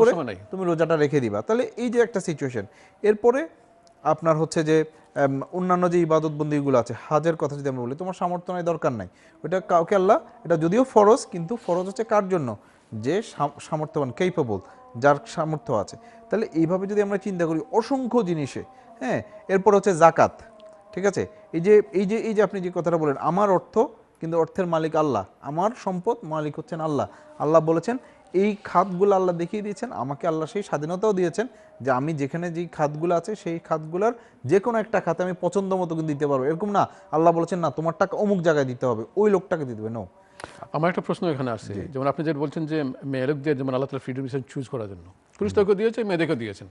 করে তুমি রোজাটা রেখে দিবা, তাহলে এই যে একটা সিচুয়েশন। এরপরে আপনার হচ্ছে যে অন্যান্য যে ইবাদত বন্দীগুলো আছে, হাজের কথা যদি আমরা বলি, তোমার সামর্থ্য নাই, দরকার নাই, ওইটা কাউকে আল্লাহ, এটা যদিও ফরজ কিন্তু ফরজ হচ্ছে কার জন্য, যে সামর্থ্যবান, কেপেবল, যার সামর্থ্য আছে। তাহলে এইভাবে যদি আমরা চিন্তা করি অসংখ্য জিনিসে, হ্যাঁ। এরপর হচ্ছে জাকাত, ঠিক আছে। এই যে আপনি যে কথাটা বলেন, আমার অর্থ, কিন্তু অর্থের মালিক আল্লাহ, আমার সম্পদ মালিক হচ্ছেন আল্লাহ। আল্লাহ বলেছেন এই খাতগুলো আল্লাহ দেখিয়ে দিয়েছেন, আমাকে আল্লাহ সেই স্বাধীনতাও দিয়েছেন যে আমি যেখানে যেই খাতগুলো আছে সেই খাতগুলোর যে কোনো একটা খাত আমি পছন্দ মতো কিন্তু দিতে পারবো। এরকম না আল্লাহ বলেছেন না তোমার টাকা অমুক জায়গায় দিতে হবে, ওই লোকটাকে দিতে হবে। নো, আমার একটা প্রশ্ন এখানে আসছে, যেমন আপনি যেটা বলছেন যে মেয়েদের যেমন আল্লাহ তাআলা ফ্রিডম দিয়েছেন চুজ করার জন্য, পুরুষদেরকে দিয়েছে মেয়েদেরকে দিয়েছেন,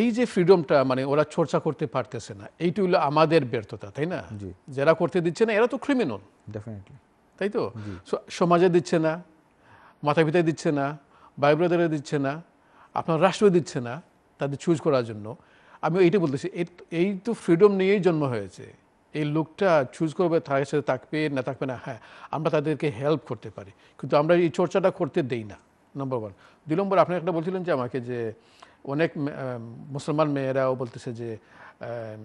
এই যে ফ্রিডমটা মানে ওরা চর্চা করতে পারতেছে না, এইটি হলো আমাদের ব্যর্থতা, তাই না? যারা করতে দিচ্ছে না এরা তো ক্রিমিনাল, ডেফিনেটলি, তাই তো। সমাজে দিচ্ছে না, মাতা পিতা দিচ্ছে না, ভাই ব্রাদারে দিচ্ছে না, আপনার রাষ্ট্র দিচ্ছে না তাদের চুজ করার জন্য। আমি এইটা বলতেছি, এই তো ফ্রিডম নিয়েই জন্ম হয়েছে, এই লোকটা চুজ করবে, তার সাথে থাকবে না থাকবে না, হ্যাঁ আমরা তাদেরকে হেল্প করতে পারি, কিন্তু আমরা এই চর্চাটা করতে দেই না, নম্বর ওয়ান। দুই নম্বর, আপনি একটা বলছিলেন যে আমাকে যে অনেক মুসলমান মেয়েরাও বলতেছে যে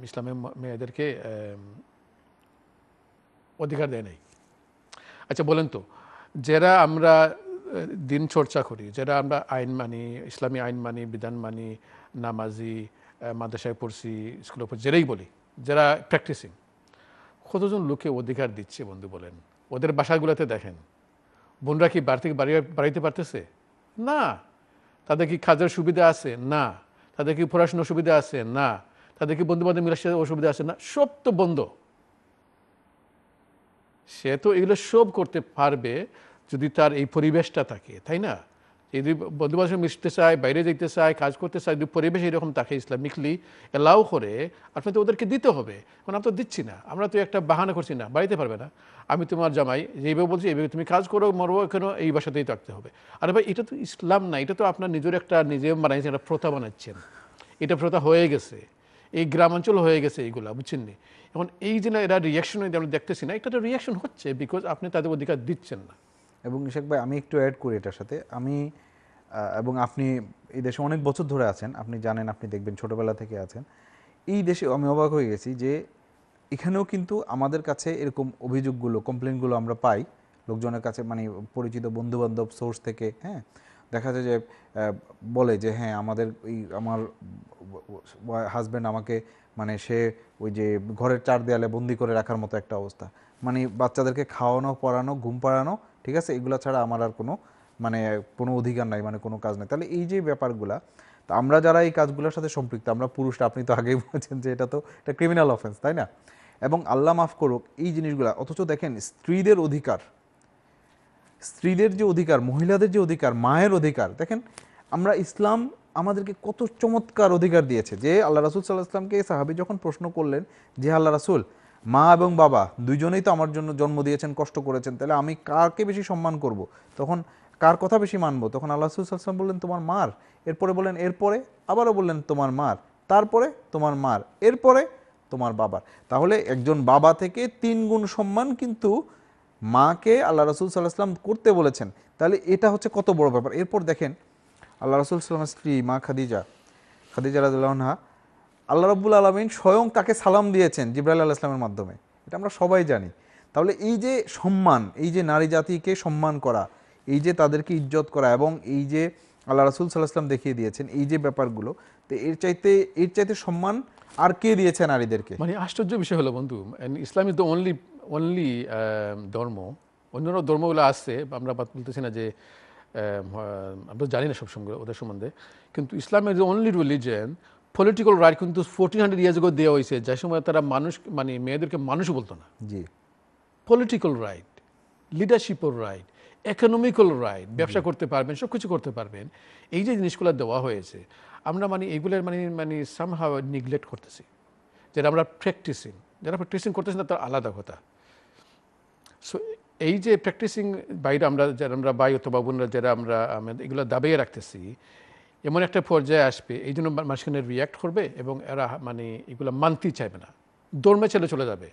ইসলামের মেয়েদেরকে অধিকার দেয় নাই। আচ্ছা বলেন তো, যারা আমরা দিন চর্চা করি, যারা আমরা আইন মানি, ইসলামী আইন মানি, বিধান মানি, নামাজি, মাদ্রাসায় পড়ছি, স্কুলে পড়ছি, যেটাই বলি, যারা প্র্যাকটিসিং, কতজন লোকে অধিকার দিচ্ছে বন্ধু বলেন? ওদের বাসাগুলোতে দেখেন, বোনরা কি বাড়ি থেকে বাড়িতে পারতেছে না? তাদের কি কাজের সুবিধা আছে? না। তাদের কি পড়াশোনার সুবিধা আছে? না। তাদের কি বন্ধুবান্ধব মিলার সাথে অসুবিধা আছে? না। সব তো বন্ধ। সে তো এগুলো সব করতে পারবে যদি তার এই পরিবেশটা থাকে, তাই না? যদি বন্ধুবান্ধব সঙ্গে মিশতে চায়, বাইরে যেতে চায়, কাজ করতে চায়, যদি পরিবেশ এরকম থাকে ইসলামিকলি এলাও করে, আপনি তো ওদেরকে দিতে হবে। কারণ আমি তো দিচ্ছি না, আমরা তো একটা বাহানা করছি, না বাড়িতে পারবে না, আমি তোমার জামাই, যেভাবে বলছি এইভাবে তুমি কাজ করো, মরবো, কেন এই বাসাতেই থাকতে হবে। আরে ভাই, এটা তো ইসলাম না, এটা তো আপনার নিজের একটা নিজে বানাইছেন, একটা প্রথা বানাচ্ছেন, এটা প্রথা হয়ে গেছে, এই গ্রামাঞ্চল হয়ে গেছে এইগুলা, বুঝছেন না? এখন এই যে না, এটা রিয়াকশন আমরা দেখতেছি না, এটা তো রিয়াকশন হচ্ছে, বিকজ আপনি তাদের অধিকার দিচ্ছেন না। এবং ইশাক ভাই, আমি একটু অ্যাড করি এটার সাথে। আমি এবং আপনি এই দেশে অনেক বছর ধরে আছেন, আপনি জানেন, আপনি দেখবেন ছোটোবেলা থেকে আছেন এই দেশে। আমি অবাক হয়ে গেছি যে এখানেও কিন্তু আমাদের কাছে এরকম অভিযোগগুলো, কমপ্লেনগুলো আমরা পাই লোকজনের কাছে, মানে পরিচিত বন্ধুবান্ধব সোর্স থেকে, হ্যাঁ। দেখা যায় যে বলে যে হ্যাঁ আমাদের এই আমার হাজব্যান্ড আমাকে মানে সে ওই যে ঘরের চার দেয়ালে বন্দি করে রাখার মতো একটা অবস্থা, মানে বাচ্চাদেরকে খাওয়ানো, পড়ানো, ঘুম পাড়ানো, ঠিক আছে, এগুলো ছাড়া আমার আর কোনো মানে কোনো অধিকার নাই, মানে কোনো কাজ নাই। তাহলে এই যে ব্যাপারগুলো, তো আমরা যারা এই কাজগুলোর সাথে সম্পৃক্ত, আমরা পুরুষরা, আপনি তো আগেই বলেছেন যে এটা তো একটা ক্রিমিনাল অফেন্স, তাই না? এবং আল্লাহ মাফ করুক এই জিনিসগুলো। অথচ দেখেন স্ত্রীদের অধিকার, স্ত্রীদের যে অধিকার, মহিলাদের যে অধিকার, মায়ের অধিকার, দেখেন আমরা ইসলাম আমাদেরকে কত চমৎকার অধিকার দিয়েছে। যে আল্লাহ রাসূল সাল্লাল্লাহু আলাইহি ওয়াসাল্লামকে সাহাবী যখন প্রশ্ন করলেন যে আল্লাহ রাসূল, মা এবং বাবা দুইজনেই তো আমার জন্য জন্ম দিয়েছেন, কষ্ট করেছেন, তাহলে আমি কাকে বেশি সম্মান করব, তখন কার কথা বেশি মানবো? তখন আল্লাহ রাসূল সাল্লাল্লাহু আলাইহি ওয়াসাল্লাম বললেন তোমার মার, এরপরে বললেন এরপরে, আবারও বললেন তোমার মার, তারপরে তোমার মার, এরপরে তোমার বাবার। তাহলে একজন বাবা থেকে 3 গুণ সম্মান কিন্তু মাকে আল্লাহ রাসূল সাল্লাল্লাহু আলাইহি ওয়াসাল্লাম করতে বলেছেন। তাহলে এটা হচ্ছে কত বড় ব্যাপার। এরপর দেখেন আল্লাহ রাসূল সাল্লাল্লাহু আলাইহি ওয়াসাল্লামের স্ত্রী মা খাদিজা রাদিয়াল্লাহু আনহা, আল্লাহ রাব্বুল আলামিন স্বয়ং তাকে সালাম দিয়েছেন জিবরাইল আলাইহিস সালামের মাধ্যমে, এটা আমরা সবাই জানি। তাহলে এই যে সম্মান, এই যে নারী জাতিকে সম্মান করা, এই যে তাদেরকে ইজ্জত করা, এবং এই যে আল্লাহ রাসূল সাল্লাল্লাহু আলাইহি ওয়াসাল্লাম দেখিয়ে দিয়েছেন এই যে ব্যাপারগুলো, তো এর চাইতে সম্মান আর কে দিয়েছে নারীদেরকে? মানে আশ্চর্য বিষয় হলো বন্ধু, ইসলাম ইজ দ্য অনলি ধর্ম, অন্যান্য ধর্মগুলো আছে, আমরা বলতেছি না যে আমরা জানি না সব সঙ্গে ওদের সম্বন্ধে, কিন্তু Islam is the only religion. Political right কিন্তু 1400 years ago দেওয়া হয়েছে, যে সময় তারা মানুষ মানে মেয়েদেরকে মানুষ বলতো না। জি, পলিটিক্যাল রাইট, লিডারশিপের রাইট, ইকোনমিক্যাল রাইট, ব্যবসা করতে পারবেন, সব কিছু করতে পারবেন, এই যে জিনিসগুলো দেওয়া হয়েছে, আমরা মানে এগুলোর মানে মানে সামহাও নিগলেক্ট করতেছি। যেটা আমরা প্র্যাকটিসিং, যারা প্র্যাকটিসিং করতেছি না তার আলাদা কথা। সো এই যে প্র্যাকটিসিং বাইরে আমরা ভাই অথবা বোনরা যারা আমরা এগুলো দাবিয়ে রাখতেছি, এমন একটা পর্যায়ে আসবে এই জন্য মানুষকে রিয়াক্ট করবে, এবং এরা মানে এগুলো মানতেই চাইবে না, ধর্মে চলে যাবে।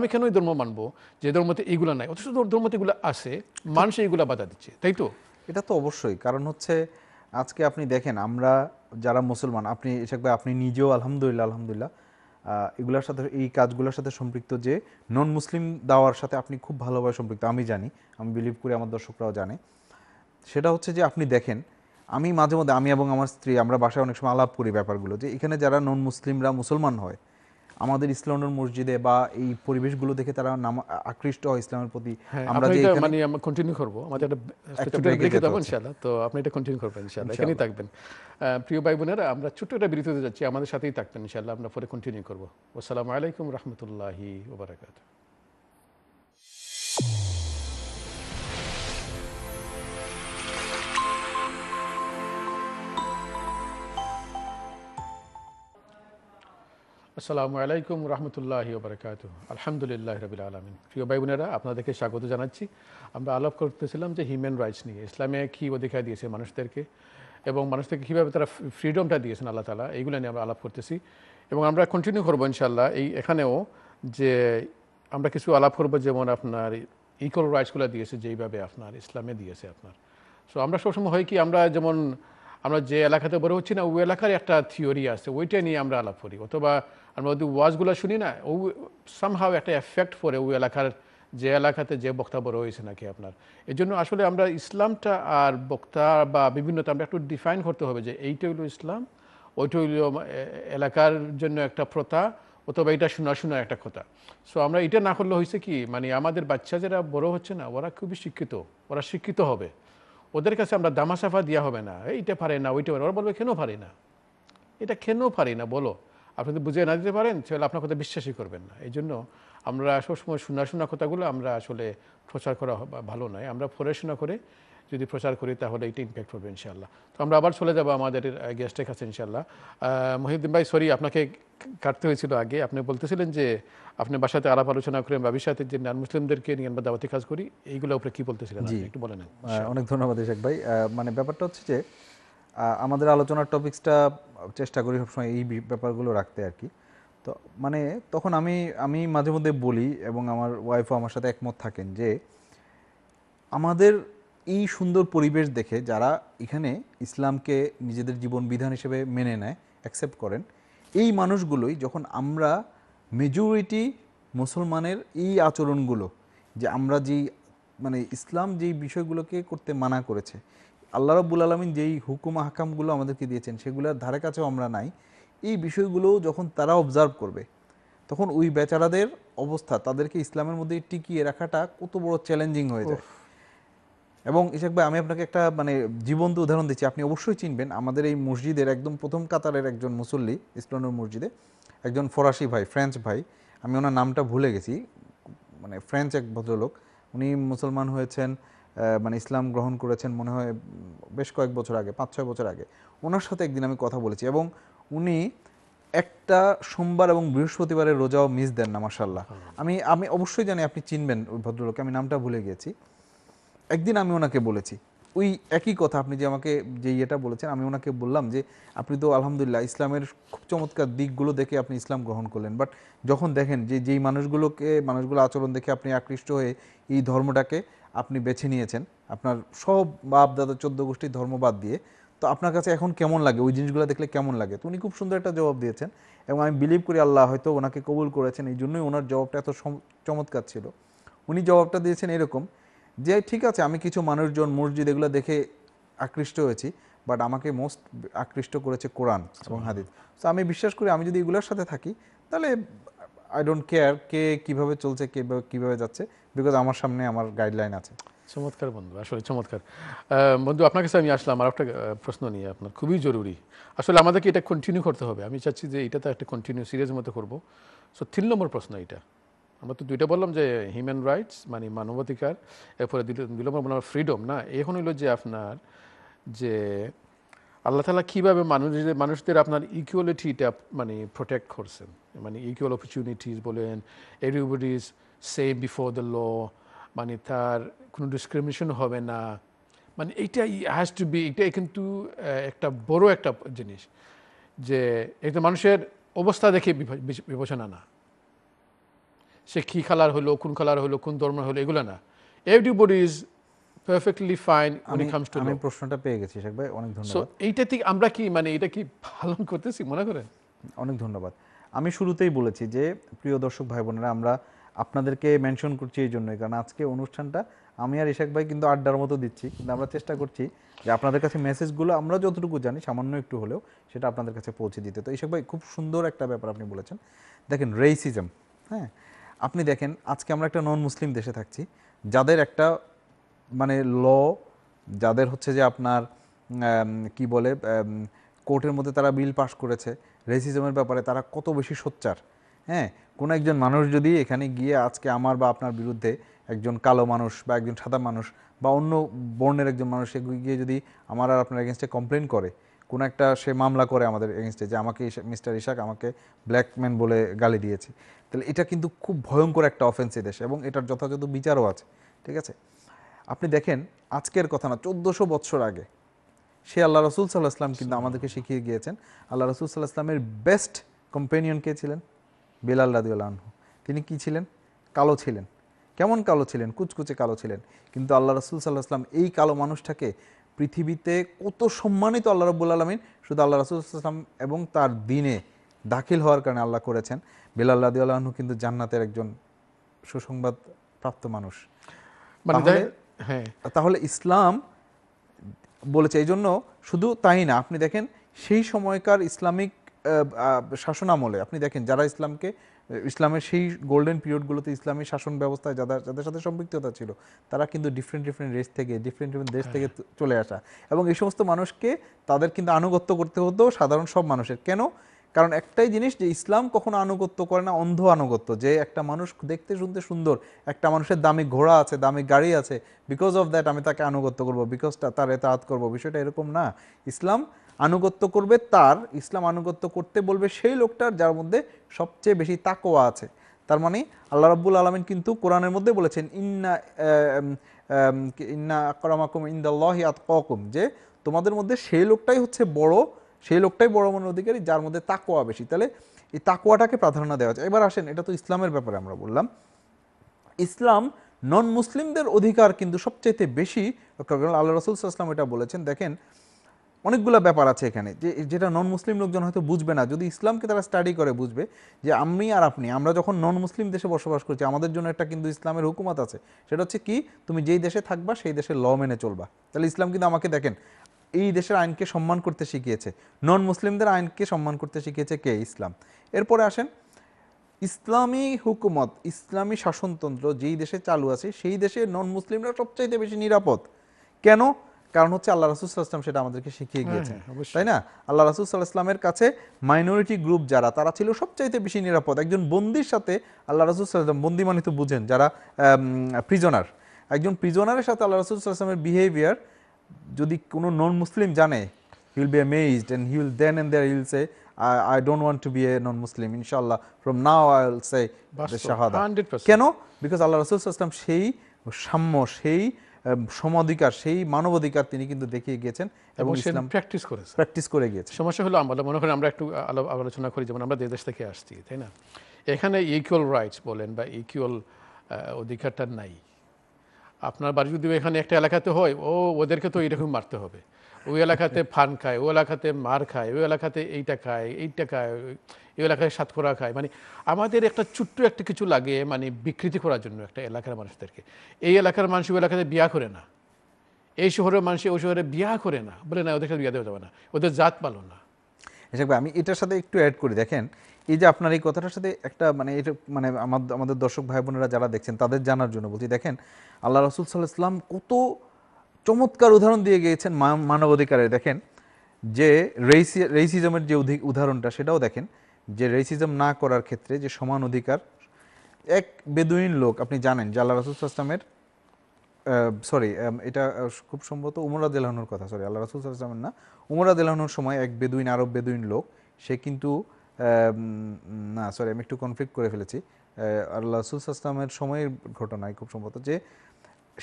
আমি কেন ধর্ম মানবো যে ধর্মতে এইগুলো নাই, অথচ ধর্মতে এগুলো আসে, মানুষ এইগুলো বাধা দিচ্ছে, তাই তো? এটা তো অবশ্যই, কারণ হচ্ছে আজকে আপনি দেখেন আমরা যারা মুসলমান, আপনি ইশাক ভাই আপনি নিজেও আলহামদুলিল্লাহ এগুলোর সাথে, এই কাজগুলোর সাথে সম্পৃক্ত, যে নন মুসলিম দাওয়ার সাথে আপনি খুব ভালোভাবে সম্পৃক্ত, আমি জানি, আমি বিলিভ করি, আমার দর্শকরাও জানে। সেটা হচ্ছে যে আপনি দেখেন আমি মাঝে মধ্যে আমি এবং আমার স্ত্রী আমরা বাসায় অনেক সময় আলাপ করি ব্যাপারগুলো যে এখানে যারা নন মুসলিমরা মুসলমান হয় আমাদের ইসলামের মসজিদে বা এই পরিবেশগুলো দেখে তারা আকৃষ্ট হয় ইসলামের প্রতি আমরা যে এখানে মানে আমরা কন্টিনিউ করব আমাদের একটা ব্রেকে যাব ইনশাআল্লাহ তো আপনি এটা কন্টিনিউ করবেন ইনশাআল্লাহ এখানেই থাকবেন প্রিয় ভাই বোনেরা আমরা ছোট একটা বিরতিতে যাচ্ছি আমাদের সাথেই থাকবেন ইনশাআল্লাহ আমরা পরে কন্টিনিউ করব আসসালামু আলাইকুম ওয়া রাহমাতুল্লাহি ওয়া বারাকাতুহু আসসালামু আলাইকুম রহমতুল্লাহি ওয়া বারাকাতুহু আলহামদুলিল্লাহি রাব্বিল আলামিন প্রিয় ভাই বোনেরা আপনাদেরকে স্বাগত জানাচ্ছি আমরা আলাপ করতেছিলাম যে হিউম্যান রাইটস নিয়ে ইসলামে কী অধিকার দিয়েছে মানুষদেরকে এবং মানুষদেরকে কীভাবে তারা ফ্রিডমটা দিয়েছেন আল্লাহ তাআলা এইগুলো নিয়ে আমরা আলাপ করতেছি এবং আমরা কন্টিনিউ করবো ইনশাআল্লাহ এই এখানেও যে আমরা কিছু আলাপ করবো যেমন আপনার ইকুয়াল রাইটসগুলো দিয়েছে যেইভাবে আপনার ইসলামে দিয়েছে আপনার সো আমরা সবসময় হয় কি আমরা যেমন আমরা যে এলাকাতে বড় হচ্ছি না ওই এলাকার একটা থিওরি আছে ওইটা নিয়ে আমরা আলাপ করি অথবা আমরা যদি ওয়াজগুলো শুনি না ও সামহাও একটা এফেক্ট পড়ে ওই এলাকার যে এলাকাতে যে বক্তা বড় হয়েছে নাকি আপনার এর জন্য আসলে আমরা ইসলামটা আর বক্তা বা বিভিন্নতা আমরা একটু ডিফাইন করতে হবে যে এইটা হলো ইসলাম ওইটা হলো এলাকার জন্য একটা প্রথা অথবা এটা শোনা শোনার একটা কথা সো আমরা এটা না করলে হয়েছে কি মানে আমাদের বাচ্চা যারা বড় হচ্ছে না ওরা খুবই শিক্ষিত ওরা শিক্ষিত হবে ওদের কাছে আমরা দামাসাফা দেওয়া হবে না এইটা পারে না ওইটা পারে ওরা বলবে কেন পারি না এটা কেন পারি না বলো আপনি যদি বুঝিয়ে না দিতে পারেন তাহলে আপনার কথা বিশ্বাসই করবেন না এই জন্য আমরা সবসময় শোনা কথাগুলো আমরা আসলে প্রচার করা ভালো নয় আমরা পড়াশোনা করে যদি প্রচার করি তাহলে এটা ইম্প্যাক্ট করবে ইনশাআল্লাহ তো আমরা আবার চলে যাবো আমাদের গেস্টের কাছে ইনশাআল্লাহ মহিউদ্দিন ভাই সরি আপনাকে কাটতে হয়েছিল আগে আপনি বলতেছিলেন যে আপনি বাসাতে আলাপ আলোচনা করেন বাবির সাথে যে নন মুসলিমদেরকে নিয়ে আমরা দাওয়াতি কাজ করি এইগুলোর উপরে কী বলতেছিলেন একটু বলে নেন অনেক ধন্যবাদ ইশাক ভাই মানে ব্যাপারটা হচ্ছে যে আমাদের আলোচনার টপিকসটা চেষ্টা করি সবসময় এই ব্যাপারগুলো রাখতে আর কি তো মানে তখন আমি মাঝে মধ্যে বলি এবং আমার ওয়াইফও আমার সাথে একমত থাকেন যে আমাদের এই সুন্দর পরিবেশ দেখে যারা এখানে ইসলামকে নিজেদের জীবন বিধান হিসেবে মেনে নেয় অ্যাকসেপ্ট করেন এই মানুষগুলোই যখন আমরা মেজরিটি মুসলমানের এই আচরণগুলো যে আমরা যেই মানে ইসলাম যেই বিষয়গুলোকে করতে মানা করেছে আল্লাহ রাব্বুল আলামিন যেই হুকুম আহকামগুলো আমাদেরকে দিয়েছেন সেগুলোর ধারে কাছেও আমরা নাই এই বিষয়গুলো যখন তারা অবজার্ভ করবে তখন ওই বেচারাদের অবস্থা তাদেরকে ইসলামের মধ্যে টিকিয়ে রাখাটা কত বড় চ্যালেঞ্জিং হয়ে যায় এবং ইশাক ভাই আমি আপনাকে একটা মানে জীবন্ত উদাহরণ দিচ্ছি আপনি অবশ্যই চিনবেন আমাদের এই মসজিদের একদম প্রথম কাতারের একজন মুসল্লি ইসলামের মসজিদে একজন ফরাসি ভাই ফ্রেঞ্চ ভাই আমি ওনার নামটা ভুলে গেছি মানে ফ্রেঞ্চ এক ভদ্রলোক উনি মুসলমান হয়েছেন মানে ইসলাম গ্রহণ করেছেন মনে হয় বেশ কয়েক বছর আগে 5-6 বছর আগে ওনার সাথে একদিন আমি কথা বলেছি এবং উনি একটা সোমবার এবং বৃহস্পতিবারের রোজাও মিস দেন না মাশাআল্লাহ আমি অবশ্যই জানি আপনি চিনবেন ওই ভদ্রলোককে আমি নামটা ভুলে গেছি একদিন আমি ওনাকে বলেছি ওই একই কথা আপনি যে আমাকে যে ইয়েটা বলেছেন আমি ওনাকে বললাম যে আপনি তো আলহামদুলিল্লাহ ইসলামের খুব চমৎকার দিকগুলো দেখে আপনি ইসলাম গ্রহণ করলেন বাট যখন দেখেন যে যেই মানুষগুলো আচরণ দেখে আপনি আকৃষ্ট হয়ে এই ধর্মটাকে আপনি বেছে নিয়েছেন আপনার সব বাপ দাদা 14 গোষ্ঠীর ধর্ম বাদ দিয়ে তো আপনার কাছে এখন কেমন লাগে ওই জিনিসগুলো দেখলে কেমন লাগে তো উনি খুব সুন্দর একটা জবাব দিয়েছেন এবং আমি বিলিভ করি আল্লাহ হয়তো ওনাকে কবুল করেছেন এই জন্যই ওনার জবাবটা এত চমৎকার ছিল উনি জবাবটা দিয়েছেন এরকম যে ঠিক আছে আমি কিছু মানুষজন মসজিদ এগুলো দেখে আকৃষ্ট হয়েছি বাট আমাকে মোস্ট আকৃষ্ট করেছে কোরআন এবং হাদিস তো আমি বিশ্বাস করি আমি যদি এগুলোর সাথে থাকি তাহলে আই ডোন্ট কেয়ার কে কীভাবে চলছে কে কীভাবে যাচ্ছে বিকজ আমার সামনে আমার গাইডলাইন আছে চমৎকার বন্ধু আসলে চমৎকার বন্ধু আপনার কাছে আমি আসলাম আর একটা প্রশ্ন নিয়ে আপনার খুবই জরুরি আসলে আমাদেরকে এটা কন্টিনিউ করতে হবে আমি চাচ্ছি যে এটা তো একটা কন্টিনিউ সিরিজ মতো করবো সো 3 নম্বর প্রশ্ন এটা আমরা তো দুইটা বললাম যে হিউম্যান রাইটস মানে মানবাধিকার এরপরে দুই নম্বর ফ্রিডম না এখন হলো যে আপনার যে আল্লাহ তাআলা কীভাবে মানুষদের আপনার ইকুয়ালিটিটা মানে প্রোটেক্ট করছেন মানে ইকুয়াল অপরচুনিটিস বলেন everybody is same before the law মানে তার কোনো ডিসক্রিমিনেশন হবে না মানে এইটাই হ্যাজ টু বি এটাই কিন্তু একটা বড় একটা জিনিস যে এটা মানুষের অবস্থা দেখে বিবেচনা না সে কী কালার হলো কোন কালার হলো কোন ধর্ম হলো এগুলো না everybody is perfectly fine when it comes to আমি প্রশ্নটা পেয়ে গেছি ইশাক ভাই অনেক ধন্যবাদ সো এইটা ঠিক আমরা কি মানে এটা কি পালন করতেছি মনে করেন অনেক ধন্যবাদ আমি শুরুতেই বলেছি যে প্রিয় দর্শক ভাই বোনেরা আমরা আপনাদেরকে মেনশন করছি এই জন্যই, কারণ আজকে অনুষ্ঠানটা আমি আর ইশাক ভাই কিন্তু আড্ডার মতো দিচ্ছি, কিন্তু আমরা চেষ্টা করছি যে আপনাদের কাছে মেসেজগুলো আমরা যতটুকু জানি সামান্য একটু হলেও সেটা আপনাদের কাছে পৌঁছে দিতে। তো ইশাক ভাই খুব সুন্দর একটা ব্যাপার আপনি বলেছেন, দেখেন রেইসিজম, হ্যাঁ আপনি দেখেন আজকে আমরা একটা নন মুসলিম দেশে থাকছি, যাদের একটা মানে ল, যাদের হচ্ছে যে আপনার কি বলে কোর্টের মধ্যে তারা বিল পাশ করেছে রেসিজমের ব্যাপারে, তারা কত বেশি সোচ্চার। হ্যাঁ, কোনো একজন মানুষ যদি এখানে গিয়ে আজকে আমার বা আপনার বিরুদ্ধে একজন কালো মানুষ বা একজন সাদা মানুষ বা অন্য বর্ণের একজন মানুষ গিয়ে যদি আমার আর আপনার এগেনস্টে কমপ্লেন করে, কোনো একটা সে মামলা করে আমাদের এগেনস্টে যে আমাকে মিস্টার ইশাক আমাকে ব্ল্যাক ম্যান বলে গালি দিয়েছে, তাহলে এটা কিন্তু খুব ভয়ঙ্কর একটা অফেন্স এদেশে, এবং এটার যথাযথ বিচারও আছে। ঠিক আছে, আপনি দেখেন আজকের কথা না 1400 বছর আগে সে আল্লাহ রসুল সাল্লাহ ইসলাম কিন্তু আমাদেরকে শিখিয়ে গিয়েছেন। আল্লাহ রসুল সাল্লাহ ইসলামের বেস্ট কম্পেনিয়ন কে ছিলেন? বেলাল রাদিয়াল্লাহু আনহু। তিনি কি ছিলেন? কালো ছিলেন। কেমন কালো ছিলেন? কুচকুচে কালো ছিলেন। কিন্তু আল্লাহ রসুল সাল্লাহ ইসলাম এই কালো মানুষটাকে পৃথিবীতে কত সম্মানিত আল্লাহ রাব্বুল আলামিন শুধু আল্লাহ রসুল সাল্লাল্লাহু আলাইহি ওয়াসাল্লাম এবং তার দ্বীনে দাখিল হওয়ার কারণে আল্লাহ করেছেন। বেলাল রাদিয়াল্লাহু আনহু কিন্তু জান্নাতের একজন সুসংবাদ প্রাপ্ত মানুষ। তাহলে ইসলাম বলেছে। এই জন্য শুধু তাই না, আপনি দেখেন সেই সময়কার ইসলামিক শাসন আমলে আপনি দেখেন যারা ইসলামের সেই গোল্ডেন পিরিয়ডগুলোতে ইসলামী শাসন ব্যবস্থায় যাদের সাথে সম্পৃক্ততা ছিল, তারা কিন্তু ডিফারেন্ট রেস থেকে ডিফারেন্ট দেশ থেকে চলে আসা, এবং এই সমস্ত মানুষকে তাদের কিন্তু আনুগত্য করতে হতো সাধারণ সব মানুষের। কেন? কারণ একটাই জিনিস যে ইসলাম কখনো আনুগত্য করে না অন্ধ আনুগত্য, যে একটা মানুষ দেখতে শুনতে সুন্দর, একটা মানুষের দামি ঘোড়া আছে, দামি গাড়ি আছে, বিকজ অফ দ্যাট আমি তাকে আনুগত্য করবো, বিকজ তার এতাআত করবো, বিষয়টা এরকম না। ইসলাম আনুগত্য করবে তার, ইসলাম আনুগত্য করতে বলবে সেই লোকটার যার মধ্যে সবচেয়ে বেশি তাকওয়া আছে। তার মানে আল্লাহ রাব্বুল আলামিন কিন্তু কোরআনের মধ্যে বলেছেন ইন্না আকরামাকুম ইনদাল্লাহি আতকাকুম, যে তোমাদের মধ্যে সেই লোকটাই হচ্ছে বড়, সেই লোকটাই বড় মনের অধিকারী যার মধ্যে তাকওয়া বেশি। তাহলে এই তাকওয়াটাকে প্রাধান্য দেওয়া হচ্ছে। এবার আসেন, এটা তো ইসলামের ব্যাপারে আমরা বললাম। ইসলাম নন মুসলিমদের অধিকার কিন্তু সবচাইতে বেশি রক্ষা করে। আল্লাহ রাসূল সাল্লাল্লাহু আলাইহি ওয়াসাল্লাম এটা বলেছেন। দেখেন অনেকগুলো ব্যাপার আছে এখানে যেটা নন মুসলিম লোকজন হয়তো বুঝবে না, যদি ইসলামকে তারা স্টাডি করে বুঝবে যে আমি আর আপনি আমরা যখন নন মুসলিম দেশে বসবাস করছি আমাদের জন্য একটা কিন্তু ইসলামের হুকুমত আছে, সেটা হচ্ছে কি তুমি যেই দেশে থাকবা সেই দেশের ল মেনে চলবা। তাহলে ইসলাম কিন্তু আমাকে দেখেন এই দেশের আইনকে সম্মান করতে শিখিয়েছে, নন মুসলিমদের আইনকে সম্মান করতে শিখিয়েছে কে? ইসলাম। এরপরে আসেন, ইসলামী হুকুমত, ইসলামী শাসনতন্ত্র যেই দেশে চালু আছে সেই দেশে নন মুসলিমরা সবচাইতে বেশি নিরাপদ। কেন? কারণ হচ্ছে আল্লাহ রাসূল সাল্লাল্লাহু আলাইহি ওয়াসাল্লাম সেটা আমাদেরকে শিখিয়ে গিয়েছেন, তাই না? আল্লাহ রাসূল সাল্লাল্লাহু আলাইহি ওয়াসাল্লামের কাছে মাইনরিটি গ্রুপ যারা, তারা ছিল সবচাইতে বেশি নিরাপদ। একজন বন্দির সাথে আল্লাহ রাসূল সাল্লাল্লাহু আলাইহি ওয়াসাল্লাম, বন্দি মানে তো বুঝেন যারা প্রিজনার, একজন প্রিজনারের সাথে আল্লাহ রাসূল সাল্লাল্লাহু আলাইহি ওয়াসাল্লামের বিহেভিয়ার যদি কোনো নন মুসলিম জানে, he will be amazed and he will then and there he will say I don't want to be a non Muslim, ইনশাআল্লাহ from now I will say the শাহাদা। কেন? বিকজ আল্লাহ রাসূল সাল্লাল্লাহু আলাইহি ওয়াসাল্লাম সেই সাম্য, সেই সমাধিকার, সেই মানবাধিকার তিনি কিন্তু দেখিয়ে গিয়েছেন এবং ইসলাম প্র্যাকটিস করে গিয়েছেন। সমস্যা হলো আমরা মনে করি আমরা একটু আলোচনা করি, যেমন আমরা দেশ থেকে আসছি, তাই না? এখানে ইকুয়াল রাইটস বলেন বা ইকুয়াল অধিকারটা নাই। আপনার বাড়ি যদি এখানে একটা এলাকাতে হয়, ওদেরকে তো এইরকম মারতে হবে, ওই এলাকাতে ফান খায়, ওই এলাকাতে মার খায়, ওই এলাকাতে এইটা খায়, এই এলাকায় সাতখোরা খায়। মানে আমাদের একটা ছোট্ট একটা কিছু লাগে মানে বিকৃতি করার জন্য একটা এলাকার মানুষদেরকে। এই এলাকার মানুষ ওই এলাকাতে বিয়া করে না, এই শহরের মানুষ ওই শহরে বিয়া করে না, বলে না ওদেরকে বিয়া দেওয়া যাবে না, ওদের জাত পালো না। এসব আমি এটার সাথে একটু অ্যাড করি। দেখেন এই যে আপনার এই কথাটার সাথে একটা মানে এটা মানে আমাদের দর্শক ভাই বোনেরা যারা দেখছেন তাদের জানার জন্য বলছি, দেখেন আল্লাহ রাসূল সাল্লাল্লাহু আলাইহি ওয়াসাল্লাম কত চমৎকার উদাহরণ দিয়ে গিয়েছেন মানবাধিকারের। দেখেন যে রেসিজমের যে উদাহরণটা, সেটাও দেখেন যে রেসিজম না করার ক্ষেত্রে যে সমান অধিকার। এক বেদুইন লোক, আপনি জানেন যে আল্লাহ রাসূল সাল্লাল্লাহু আলাইহি ওয়াসাল্লামের সরি এটা খুব সম্ভবত উমর রাদিয়াল্লাহু আনহুর কথা, সরি আল্লাহ রাসূল সাল্লাল্লাহু আলাইহি ওয়াসাল্লামের না, উমর রাদিয়াল্লাহু আনহুর সময় এক বেদুইন, আরব বেদুইন লোক, সে কিন্তু না সরি আমি একটু কনফ্লিক্ট করে ফেলেছি, আল্লাহ রাসূল সাল্লাল্লাহু আলাইহি ওয়াসাল্লামের সময়ের ঘটনায় খুব সম্ভবত, যে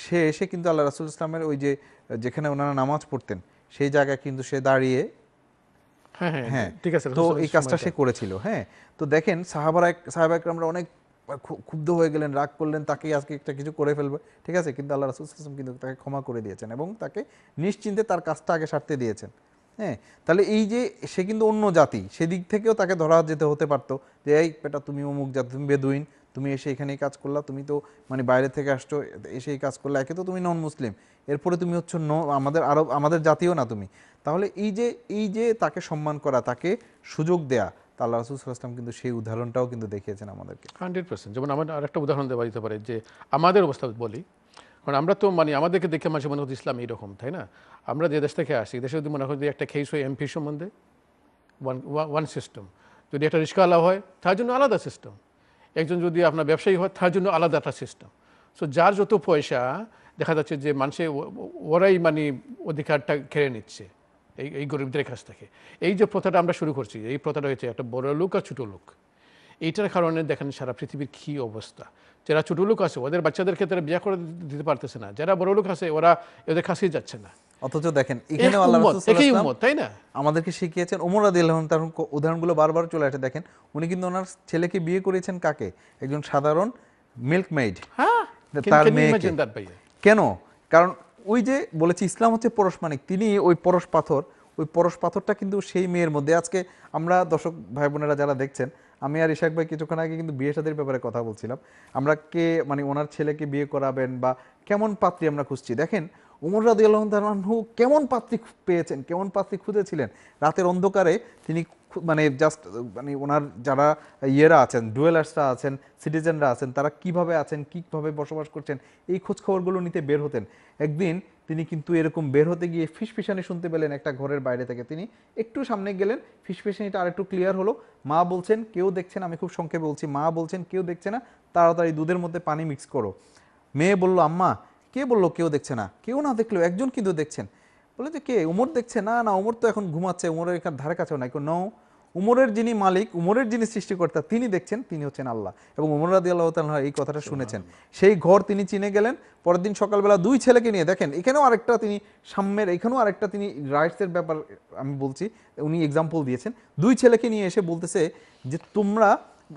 সে এসে কিন্তু আল্লাহ রাসূল সাল্লাল্লাহু আলাইহি ওয়াসাল্লামের ওই যে যেখানে ওনারা নামাজ পড়তেন সেই জায়গায় কিন্তু সে দাঁড়িয়ে হ্যাঁ ঠিক আছে তো এই কাজটা সে করেছিল। হ্যাঁ, তো দেখেন সাহাবায়ে কেরামরা অনেক ক্ষুব্ধ হয়ে গেলেন, রাগ করলেন, তাকে আজকে একটা কিছু করে ফেলবে, ঠিক আছে, কিন্তু আল্লাহ রাসূল সাল্লাল্লাহু আলাইহি ওয়াসাল্লাম কিন্তু তাকে ক্ষমা করে দিয়েছেন এবং তাকে নিশ্চিন্তে তার কাজটা আগে সারতে দিয়েছেন। হ্যাঁ, তাহলে এই যে সে কিন্তু অন্য জাতি, সেদিক থেকেও তাকে ধরা যেতে হতে পারতো যে এই বেটা তুমি অমুক জাতি, তুমি বেদুইন, তুমি এসে এখানেই কাজ করলা, তুমি তো মানে বাইরে থেকে আসছো, এসেই কাজ করলা, একে তো তুমি নন মুসলিম, এরপরে তুমি হচ্ছ আমাদের আরব আমাদের জাতীয় না তুমি, তাহলে এই যে তাকে সম্মান করা, তাকে সুযোগ দেয়া, আল্লাহ রাসূল সাল্লাল্লাহু আলাইহি ওয়াসাল্লাম কিন্তু সেই উদাহরণটাও কিন্তু দেখিয়েছেন আমাদেরকে 100%। যেমন আমরা আরেকটা উদাহরণ দেওয়া যেতে পারে যে আমাদের অবস্থা বলি, কারণ আমরা তো মানে আমাদেরকে দেখে মানুষ মনে হতো ইসলাম এইরকম, তাই না? আমরা যে দেশ থেকে আসি দেশে যদি মনে হয় যে একটা কেস হয় এমপি সম্বন্ধে ওয়ান সিস্টেম, যদি একটা রিস্কাওয়ালা হয় তার জন্য আলাদা সিস্টেম, একজন যদি আপনার ব্যবসায়ী হয় তার জন্য আলাদা একটা সিস্টেম। সো যার যত পয়সা দেখা যাচ্ছে যে মানুষে ওরাই মানে অধিকারটা কেড়ে নিচ্ছে এই গরিবদের কাছ থেকে। এই যে প্রথাটা আমরা শুরু করছি, এই প্রথাটা হয়েছে একটা বড় লোক আর ছোটো লোক, এইটার কারণে দেখেন সারা পৃথিবীর কী অবস্থা। যারা ছোটো লোক আছে ওদের বাচ্চাদেরকে তারা বিয়ে করে দিতে পারতেছে না, যারা বড় লোক আছে ওরা ওদের কাছেই যাচ্ছে না। অথচ দেখেন এখানেও আল্লাহ রাসূল সাল্লাল্লাহু আলাইহি ওয়াসাল্লাম, তাই না, আমাদেরকে শিখিয়েছেন। ওমর রাদিয়াল্লাহু তাআলার উদাহরণগুলো বারবার চলে আসে। দেখেন উনি কিন্তু ওনার ছেলেকে বিয়ে করেছেন কাকে? একজন সাধারণ মিল্কমেইড। হ্যাঁ, তার মেয়েকে। কেন? কারণ ওই যে বলেছি ইসলাম হচ্ছে পরশমানিক, তিনি ওই পরশ পাথর, ওই পরশ পাথরটা কিন্তু সেই মেয়ের মধ্যে। আজকে আমরা দর্শক ভাই বোনেরা যারা দেখছেন, আমি আর ইশাক ভাই কিছুক্ষণ আগে কিন্তু বিয়ে শাদীর ব্যাপারে কথা বলছিলাম, আমরা কে মানে ওনার ছেলেকে বিয়ে করাবেন বা কেমন পাত্রী আমরা খুঁজছি। দেখেন উমর রাদিয়াল্লাহু তাআলা কেমন পাত্রী পেয়েছেন, কেমন পাত্রী খুঁজেছিলেন। রাতের অন্ধকারে তিনি মানে জাস্ট মানে ওনার যারা ইয়েরা আছেন, ডুয়েলার্সরা আছেন, সিটিজেনরা আছেন, তারা কিভাবে আছেন, কীভাবে বসবাস করছেন, এই খোঁজখবরগুলো নিতে বের হতেন। একদিন তিনি কিন্তু এরকম বের হতে গিয়ে ফিসফিসানি শুনতে পেলেন একটা ঘরের বাইরে থেকে। তিনি একটু সামনে গেলেন, ফিসফিসানিটা আরেকটু ক্লিয়ার হলো। মা বলছেন কেউ দেখছেন, আমি খুব সংক্ষেপে বলছি, মা বলছেন কেউ দেখছে না, তাড়াতাড়ি দুধের মধ্যে পানি মিক্স করো। মেয়ে বলল, আম্মা কে বললো কেউ দেখছে না? কেউ না দেখলেও একজন কিন্তু দেখছেন। বলে যে কে? উমর দেখছে না? না, উমর তো এখন ঘুমাচ্ছে, উমরের এখানে ধারে কাছেও নাই। কেউ নও, উমরের যিনি মালিক, উমরের যিনি সৃষ্টিকর্তা, তিনি দেখছেন, তিনি হচ্ছেন আল্লাহ। এবং উমর রাদিয়াল্লাহু তাআলা এই কথাটা শুনেছেন, সেই ঘর তিনি চিনে গেলেন। পরের দিন সকালবেলা দুই ছেলেকে নিয়ে, দেখেন এখানেও আরেকটা তিনি সাম্যের, এখানেও আরেকটা তিনি রাইটসের ব্যাপার আমি বলছি, উনি এক্সাম্পল দিয়েছেন। দুই ছেলেকে নিয়ে এসে বলতেছে যে তোমরা,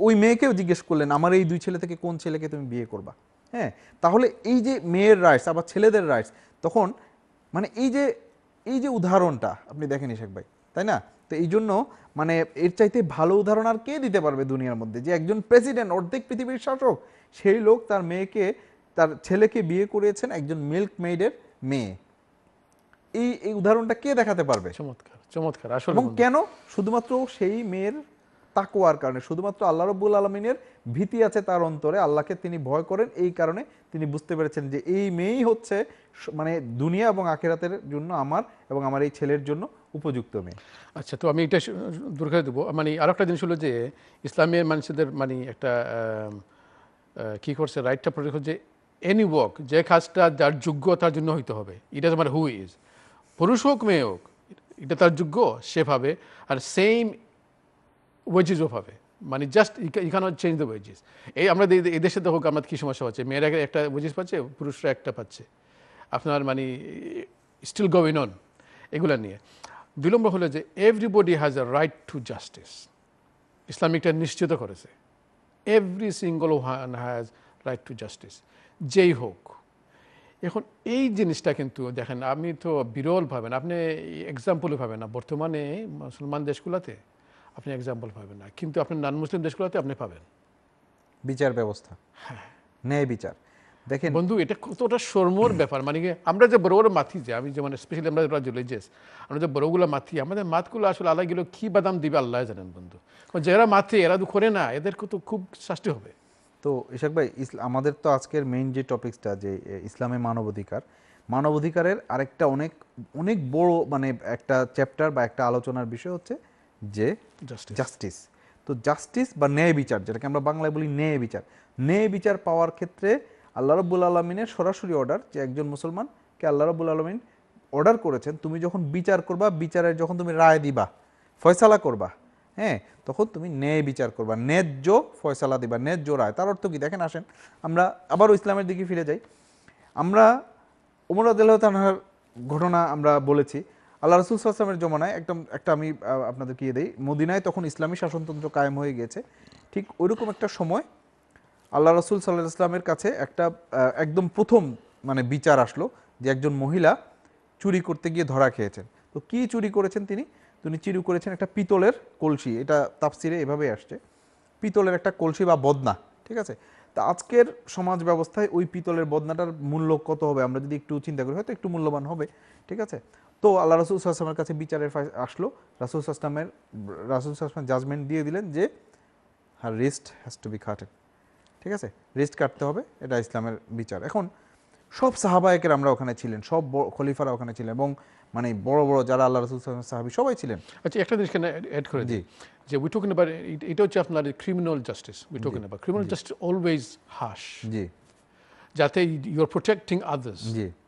ওই মেয়েকেও জিজ্ঞেস করলেন আমার এই দুই ছেলে থেকে কোন ছেলেকে তুমি বিয়ে করবা। হ্যাঁ, তাহলে এই যে মেয়ের রাইটস আবার ছেলেদের রাইটস, তখন মানে এই যে উদাহরণটা আপনি দেখেন ইশাক ভাই, তাই না? তো এই জন্য মানে এর চাইতে ভালো উদাহরণ আর কে দিতে পারবে দুনিয়ার মধ্যে, যে একজন প্রেসিডেন্ট, অর্ধেক পৃথিবীর শাসক, সেই লোক তার মেয়েকে, তার ছেলেকে বিয়ে করিয়েছেন একজন মিল্ক মেইডের মেয়ে। এই উদাহরণটা কে দেখাতে পারবে? চমৎকার, চমৎকার আসলে। এবং কেন? শুধুমাত্র সেই মেয়ের তাকওয়ার কারণে, শুধুমাত্র আল্লাহ রাব্বুল আলামিনের ভীতি আছে তার অন্তরে, আল্লাহকে তিনি ভয় করেন, এই কারণে তিনি বুঝতে পেরেছেন যে এই মেয়েই হচ্ছে মানে দুনিয়া এবং আখিরাতের জন্য আমার এবং আমার এই ছেলের জন্য উপযুক্ত মেয়ে। আচ্ছা, তো আমি এটা দূর করে দেবো। মানে আর একটা জিনিস হলো যে ইসলামের মানুষদের মানে একটা কী করছে রাইটটা প্রোটেক্ট হচ্ছে, এনি ওয়ার্ক, যে কাজটা যার যোগ্য তার জন্য হইতে হবে। ইট ইজ মানে হু ইজ, পুরুষ হোক মেয়ে হোক, এটা তার যোগ্য সে পাবে, আর সেম ওয়েজেসও পাবে। মানে just you cannot change the wages. এই আমরা এই দেশে তো হোক, আমাদের কী সমস্যা হচ্ছে, মেয়েরা একটা ওয়েজেস পাচ্ছে, পুরুষরা একটা পাচ্ছে, আপনার মানে স্টিল গোয়িং অন এগুলো নিয়ে। দুই নম্বর হলো যে everybody has a right to justice, ইসলামিকটা নিশ্চিত করেছে। Every single one has right to justice, যেই হোক। এখন এই জিনিসটা কিন্তু দেখেন, আপনি তো বিরল পাবেন, আপনি এক্সাম্পলও পাবেন না বর্তমানে মুসলমান দেশগুলোতে, আপনি এক্সাম্পল পাবেন না, কিন্তু আপনি নন মুসলিম দেশগুলোতে আপনি পাবেন। বিচার ব্যবস্থা, হ্যাঁ ন্যায় বিচার। দেখেন বন্ধু, এটা কতটা শর্মর ব্যাপার। মানে আমরা যে বড় বড় মাথি, যে আমি যেমন স্পেশালি আমরা রিলিজিয়াস, আমরা যে বড়গুলো মাথি, আমাদের মাতগুলো আসলে আলাদা গেলেও কী বাদাম দিবে আল্লাহ জানেন বন্ধু। যারা মাথি এরা তো করে না, এদের তো খুব শাস্তি হবে। তো ইশাক ভাই, আমাদের তো আজকের মেইন যে টপিকসটা, যে ইসলামে মানবাধিকার, মানবাধিকারের আরেকটা অনেক অনেক বড় মানে একটা চ্যাপ্টার বা একটা আলোচনার বিষয় হচ্ছে যে জাস্টিস। তো জাস্টিস বা ন্যায় বিচার, যেটাকে আমরা বাংলায় বলি ন্যায় বিচার, ন্যায় বিচার পাওয়ার ক্ষেত্রে আল্লাহ রাব্বুল আলামিনের সরাসরি অর্ডার, যে একজন মুসলমানকে আল্লাহ রাব্বুল আলামিন অর্ডার করেছেন, তুমি যখন বিচার করবা, বিচারের যখন তুমি রায় দিবা, ফয়সালা করবা, হ্যাঁ, তখন তুমি ন্যায় বিচার করবা, ন্যায্য ফয়সালা দিবা, ন্যায্য রায়। তার অর্থ কি? দেখেন আসেন আমরা আবারও ইসলামের দিকে ফিরে যাই। আমরা ওমর রাদিয়াল্লাহু তাআলার ঘটনা আমরা বলেছি। আল্লাহ রাসূল সাল্লাল্লাহু আলাইহি ওয়াসাল্লামের জমানায় একটা আমি আপনাদের কি দেই, মদিনায় তখন ইসলামী শাসনতন্ত্র কায়েম হয়ে গেছে। ঠিক ওইরকম একটা সময় আল্লাহ রাসূল সাল্লাল্লাহু আলাইহি ওয়াসাল্লামের কাছে একটা একদম প্রথম মানে বিচার আসলো, যে একজন মহিলা চুরি করতে গিয়ে ধরা খেয়েছেন। তো কি চুরি করেছেন তিনি? তিনি চুরি করেছেন একটা পিতলের কলসি, এটা তাফসিরে এভাবে আসছে, পিতলের একটা কলসি বা বদনা, ঠিক ঠিক আছে। তা আজকের সমাজ ব্যবস্থায় ওই পিতলের বদনাটার মূল্য কত হবে আমরা যদি একটু চিন্তা করি, হয়তো একটু মূল্যবান হবে, ঠিক আছে। তো আল্লাহ রাসূল সাল্লাল্লাহু আলাইহি ওয়াসাল্লামের কাছে বিচারের আসলো, রাসূল সাল্লাল্লাহু আলাইহি ওয়াসাল্লাম জাজমেন্ট দিয়ে দিলেন যে her wrist has to be cutted, ঠিক আছে, রিস্ট কাটতে হবে, এটা ইসলামের বিচার। এখন সব সাহাবায়কের আমরা ওখানে ছিলেন, সব খলিফারা ওখানে ছিলেন এবং মানে বড় বড় যারা আল্লাহ রাসূল সাল্লাল্লাহু আলাইহি ওয়াসাল্লাম সাহাবী সবাই ছিলেন। আচ্ছা একটা জিনিস কেন অ্যাড করে দিই, যে উই টকিং অ্যাবাউট এটা হচ্ছে আপনার criminal justice, we talking about criminal justice always harsh, জি, যাতে ইউ আর প্রোটেক্টিং আদার্স,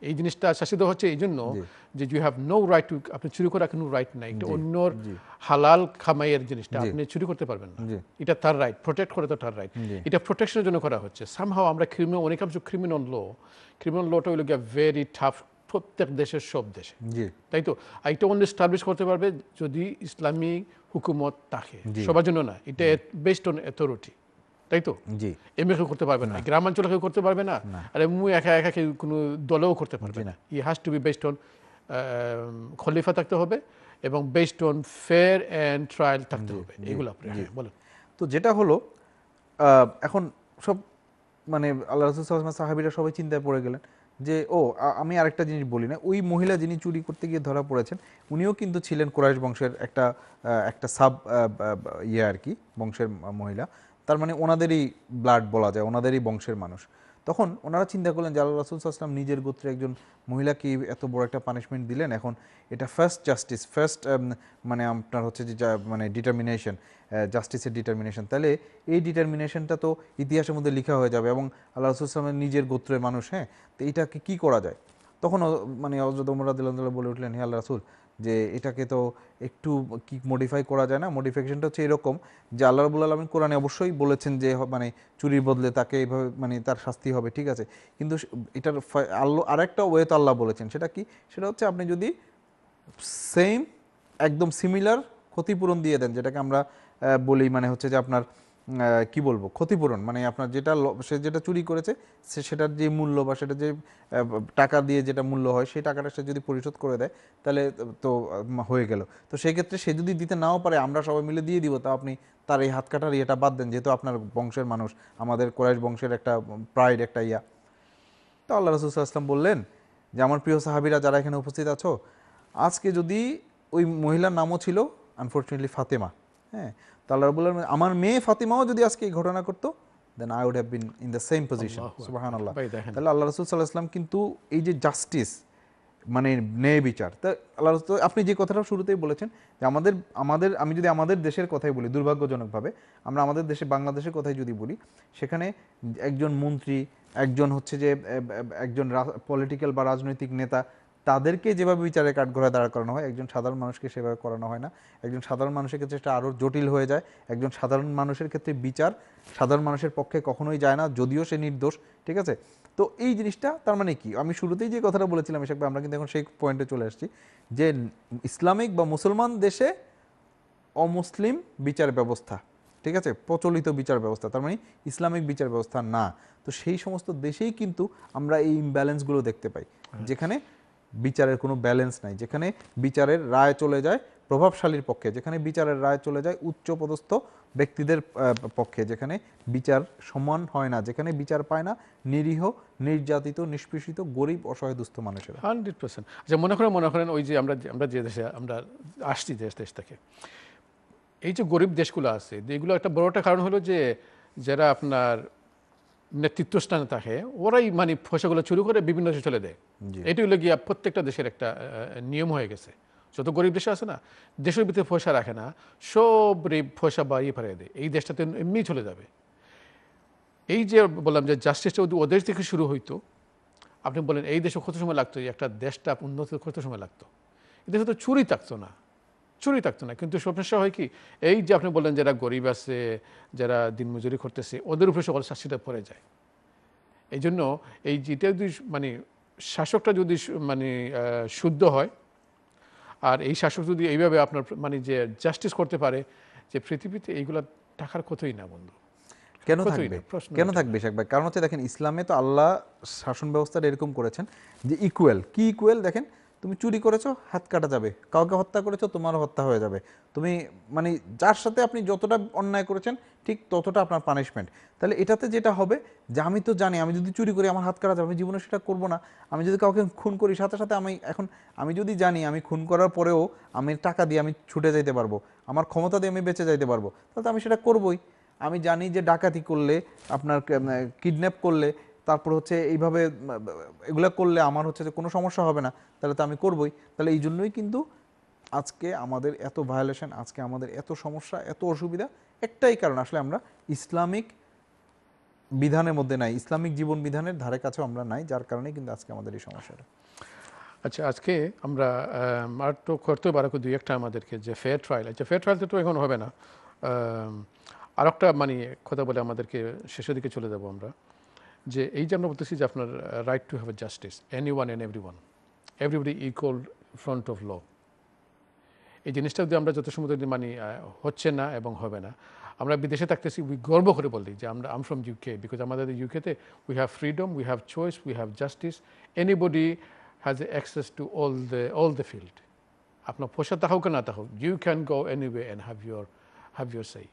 এই জিনিসটা শাসিত হচ্ছে এই জন্য যে you have no right to, আপনি চুরি করার কোনো রাইট নাই, এটা অন্যর হালাল খামাইয়ের জিনিসটা আপনি চুরি করতে পারবেন না, এটা তার রাইট, প্রোটেক্ট করে তো তার রাইট, এটা প্রোটেকশনের জন্য করা হচ্ছে। সামহাও আমরা ক্রিমিনাল অনেকাংশ ক্রিমিনাল লটা হইল গিয়ে ভেরি টাফ প্রত্যেক দেশের সব দেশে, তাই তো এটা অন্য এস্টাবলিশ করতে পারবে যদি ইসলামী হুকুমত থাকে, সবার জন্য না, এটা বেসড অন অথরিটি, তাই তো, জি, এমনি কেউ করতে পারবে না, গ্রামাঞ্চলে কেউ করতে পারবে না, আর এমনি একা একা কেউ কোনো দলেও করতে পারবে না। ই has to be based on খলিফা থাকতে হবে এবং based on fair and trial থাকতে হবে, এগুলো আপনি বলেন। তো যেটা হলো এখন সব মানে আল্লাহ রাসূল সাল্লাল্লাহু আলাইহি ওয়াসাল্লাম সাহাবীরা সবাই চিন্তায় পড়ে গেলেন যে ও আমি আরেকটা জিনিস বলি না, ওই মহিলা যিনি চুরি করতে গিয়ে ধরা পড়েছেন উনিও কিন্তু ছিলেন কুরাইশ বংশের একটা সাব ইয়ে আর কি, বংশের মহিলা, তার মানে ওনাদেরই ব্লাড বলা যায়, ওনাদেরই বংশের মানুষ। তখন ওনারা চিন্তা করলেন যে আল্লাহ রাসূল সাল্লাল্লাহু আলাইহি ওয়াসাল্লাম নিজের গোত্রে একজন মহিলাকে এত বড় একটা পানিশমেন্ট দিলেন, এখন এটা ফার্স্ট জাস্টিস, ফার্স্ট মানে আপনার হচ্ছে যে মানে ডিটারমিনেশন, জাস্টিসের ডিটারমিনেশন, তাহলে এই ডিটারমিনেশনটা তো ইতিহাসের মধ্যে লেখা হয়ে যাবে এবং আল্লাহ রাসূল সাল্লাল্লাহু আলাইহি ওয়াসাল্লামের নিজের গোত্রের মানুষ, হ্যাঁ, তো এটাকে কী করা যায়। তখন মানে হযরত ওমর রাদিয়াল্লাহু আনহু বলে উঠলেন, হে আল্লাহ রাসূল, যে এটাকে তো একটু কি মডিফাই করা যায় না? মডিফিকেশনটা হচ্ছে এরকম যে আল্লাহ রাব্বুল আলামিন কোরআনে অবশ্যই বলেছেন যে মানে চুরির বদলে তাকে এইভাবে মানে তার শাস্তি হবে, ঠিক আছে, কিন্তু এটার আল্লাহ আরেকটা ওয়ে তো আল্লাহ বলেছেন, সেটা কি? সেটা হচ্ছে আপনি যদি সেম একদম সিমিলার ক্ষতিপূরণ দিয়ে দেন, যেটাকে আমরা বলি মানে হচ্ছে যে আপনার কি বলবো ক্ষতিপূরণ, মানে আপনার যেটা সে যেটা চুরি করেছে সেটার যে মূল্য বা সেটা যে টাকা দিয়ে যেটা মূল্য হয় সেই টাকাটা সে যদি পরিশোধ করে দেয় তাহলে তো হয়ে গেল। তো সেই ক্ষেত্রে সে যদি দিতে নাও পারে আমরা সবাই মিলে দিয়ে দিব, তা আপনি তার এই হাত কাটার ইয়েটা বাদ দেন, যেহেতু আপনার বংশের মানুষ, আমাদের কুরাইশ বংশের একটা প্রাইড, একটা ইয়া। তো আল্লাহ রাসূল সাল্লাল্লাহু আলাইহি ওয়াসাল্লাম বললেন যে আমার প্রিয় সাহাবীরা যারা এখানে উপস্থিত আছো, আজকে যদি ওই মহিলার নামও ছিল আনফর্চুনেটলি ফাতেমা, হ্যাঁ, তো আল্লাহ রাব্বুল আলামিন আমার মেয়ে ফাতিমাও যদি আজকে এই ঘটনা করতো then I would have been in the same position, সুবহানাল্লাহ। তাহলে আল্লাহ রাসূল সাল্লাল্লাহু আলাইহি ওয়াসাল্লাম কিন্তু এই যে জাস্টিস মানে ন্যায় বিচার, তা আল্লাহ রাসূল আপনি যে কথাটা শুরুতেই বলেছেন যে আমাদের আমি যদি আমাদের দেশের কথাই বলি, দুর্ভাগ্যজনকভাবে আমরা আমাদের দেশে বাংলাদেশের কথাই যদি বলি, সেখানে একজন মন্ত্রী, একজন হচ্ছে যে একজন পলিটিক্যাল বা রাজনৈতিক নেতা, তাদেরকে যেভাবে বিচারে কাঠগড়ায় দাঁড় করানো হয় একজন সাধারণ মানুষকে সেভাবে করানো হয় না। একজন সাধারণ মানুষের ক্ষেত্রে সেটা আরও জটিল হয়ে যায়, একজন সাধারণ মানুষের ক্ষেত্রে বিচার সাধারণ মানুষের পক্ষে কখনোই যায় না, যদিও সে নির্দোষ, ঠিক আছে। তো এই জিনিসটা তার মানে কি, আমি শুরুতেই যে কথাটা বলেছিলাম এসব, আমরা কিন্তু এখন সেই পয়েন্টে চলে আসছি যে ইসলামিক বা মুসলমান দেশে অমুসলিম বিচার ব্যবস্থা, ঠিক আছে, প্রচলিত বিচার ব্যবস্থা, তার মানে ইসলামিক বিচার ব্যবস্থা না। তো সেই সমস্ত দেশেই কিন্তু আমরা এই ইমব্যালেন্সগুলো দেখতে পাই, যেখানে বিচারের কোনো ব্যালেন্স নাই, যেখানে বিচারের রায় চলে যায় প্রভাবশালীর পক্ষে, যেখানে বিচারের রায় চলে যায় উচ্চপদস্থ ব্যক্তিদের পক্ষে, যেখানে বিচার সমান হয় না, যেখানে বিচার পায় না নিরীহ, নির্যাতিত, নিষ্পেষিত, গরিব, অসহায়, দুস্থ মানুষেরা। 100% আচ্ছা মনে করেন ওই যে আমরা যে দেশে আমরা আসছি, দেশ থেকে এই যে গরিব দেশগুলো আছে, এগুলো একটা বড়টা কারণ হলো যে যারা আপনার নেতৃত্বস্থানে থাকে ওরাই মানে পয়সাগুলো চুরি করে বিভিন্ন দেশে চলে দেয়, এটি হলো গিয়ে প্রত্যেকটা দেশের একটা নিয়ম হয়ে গেছে। যত গরিব দেশে আছে না, দেশের ভিতরে পয়সা রাখে না, সব পয়সা বাড়িয়ে ফেলে দেয়, এই দেশটাতে এমনি চলে যাবে। এই যে বললাম যে জাস্টিসটা ওদের থেকে শুরু হইতো, আপনি বলেন এই দেশে কত সময় লাগতো, একটা দেশটা উন্নত কত সময় লাগতো, এই দেশে তো চুরি থাকতো না। কিন্তু সমস্যা হয় কি, এই যে আপনি বললেন যারা গরিব আছে, যারা দিনমজুরি করতেছে, ওদের উপরে সকল শাস্তিটা পড়ে যায়। এই জন্য এই যেটা যদি মানে শাসকটা যদি মানে শুদ্ধ হয়, আর এই শাসক যদি এইভাবে আপনার মানে যে জাস্টিস করতে পারে, যে পৃথিবীতে এইগুলা টাকার কতই না বন্ধু, কেন থাকবে? কারণ হচ্ছে দেখেন, ইসলামে তো আল্লাহ শাসন ব্যবস্থাটা এরকম করেছেন যে ইকুয়াল, দেখেন তুমি চুরি করেছো, হাত কাটা যাবে। কাউকে হত্যা করেছো, তোমারও হত্যা হয়ে যাবে। তুমি মানে যার সাথে আপনি যতটা অন্যায় করেছেন ঠিক ততটা আপনার পানিশমেন্ট। তাহলে এটাতে যেটা হবে যে আমি তো জানি আমি যদি চুরি করি আমার হাত কাটা যাবে, আমি জীবনে সেটা করবো না। আমি যদি কাউকে খুন করি সাথে সাথে আমি এখন আমি যদি জানি আমি খুন করার পরেও আমি টাকা দিয়ে আমি ছুটে যাইতে পারবো, আমার ক্ষমতা দিয়ে আমি বেঁচে যাইতে পারবো, তাহলে আমি সেটা করবোই। আমি জানি যে ডাকাতি করলে আপনার কিডন্যাপ করলে তারপর হচ্ছে এইভাবে এগুলো করলে আমার হচ্ছে যে কোনো সমস্যা হবে না, তাহলে তো আমি করবই। তাহলে এই জন্যই কিন্তু আজকে আমাদের এত ভায়োলেশন, আজকে আমাদের এত সমস্যা, এত অসুবিধা, একটাই কারণ আসলে আমরা ইসলামিক বিধানের মধ্যে নাই, ইসলামিক জীবন বিধানের ধারে কাছেও আমরা নাই, যার কারণে কিন্তু আজকে আমাদের এই সমস্যাটা। আচ্ছা, আজকে আমরা আর তো করতে পারো দুই একটা আমাদেরকে যে ফেয়ার ট্রায়াল আছে, ফেয়ার ট্রায়াল তো এখন হবে না, আর একটা মানে কথা বলে আমাদেরকে শেষের দিকে চলে যাবো আমরা, যে এই যে আমরা বলতেছি যে আপনার right to have a justice, anyone and everyone, everybody equal front of law, এই জিনিসটা যদি আমরা যত সময় মানে হচ্ছে না এবং হবে না। আমরা বিদেশে থাকতেছি উই গর্ব করে বলি যে আমরা আম ফ্রম ইউকে, বিকজ আমাদের ইউকেতে we have freedom, we have choice, we have justice, anybody has access to all the field. আপনার পয়সা তা হোক না তা হোক, you can go anyway and have your সেই,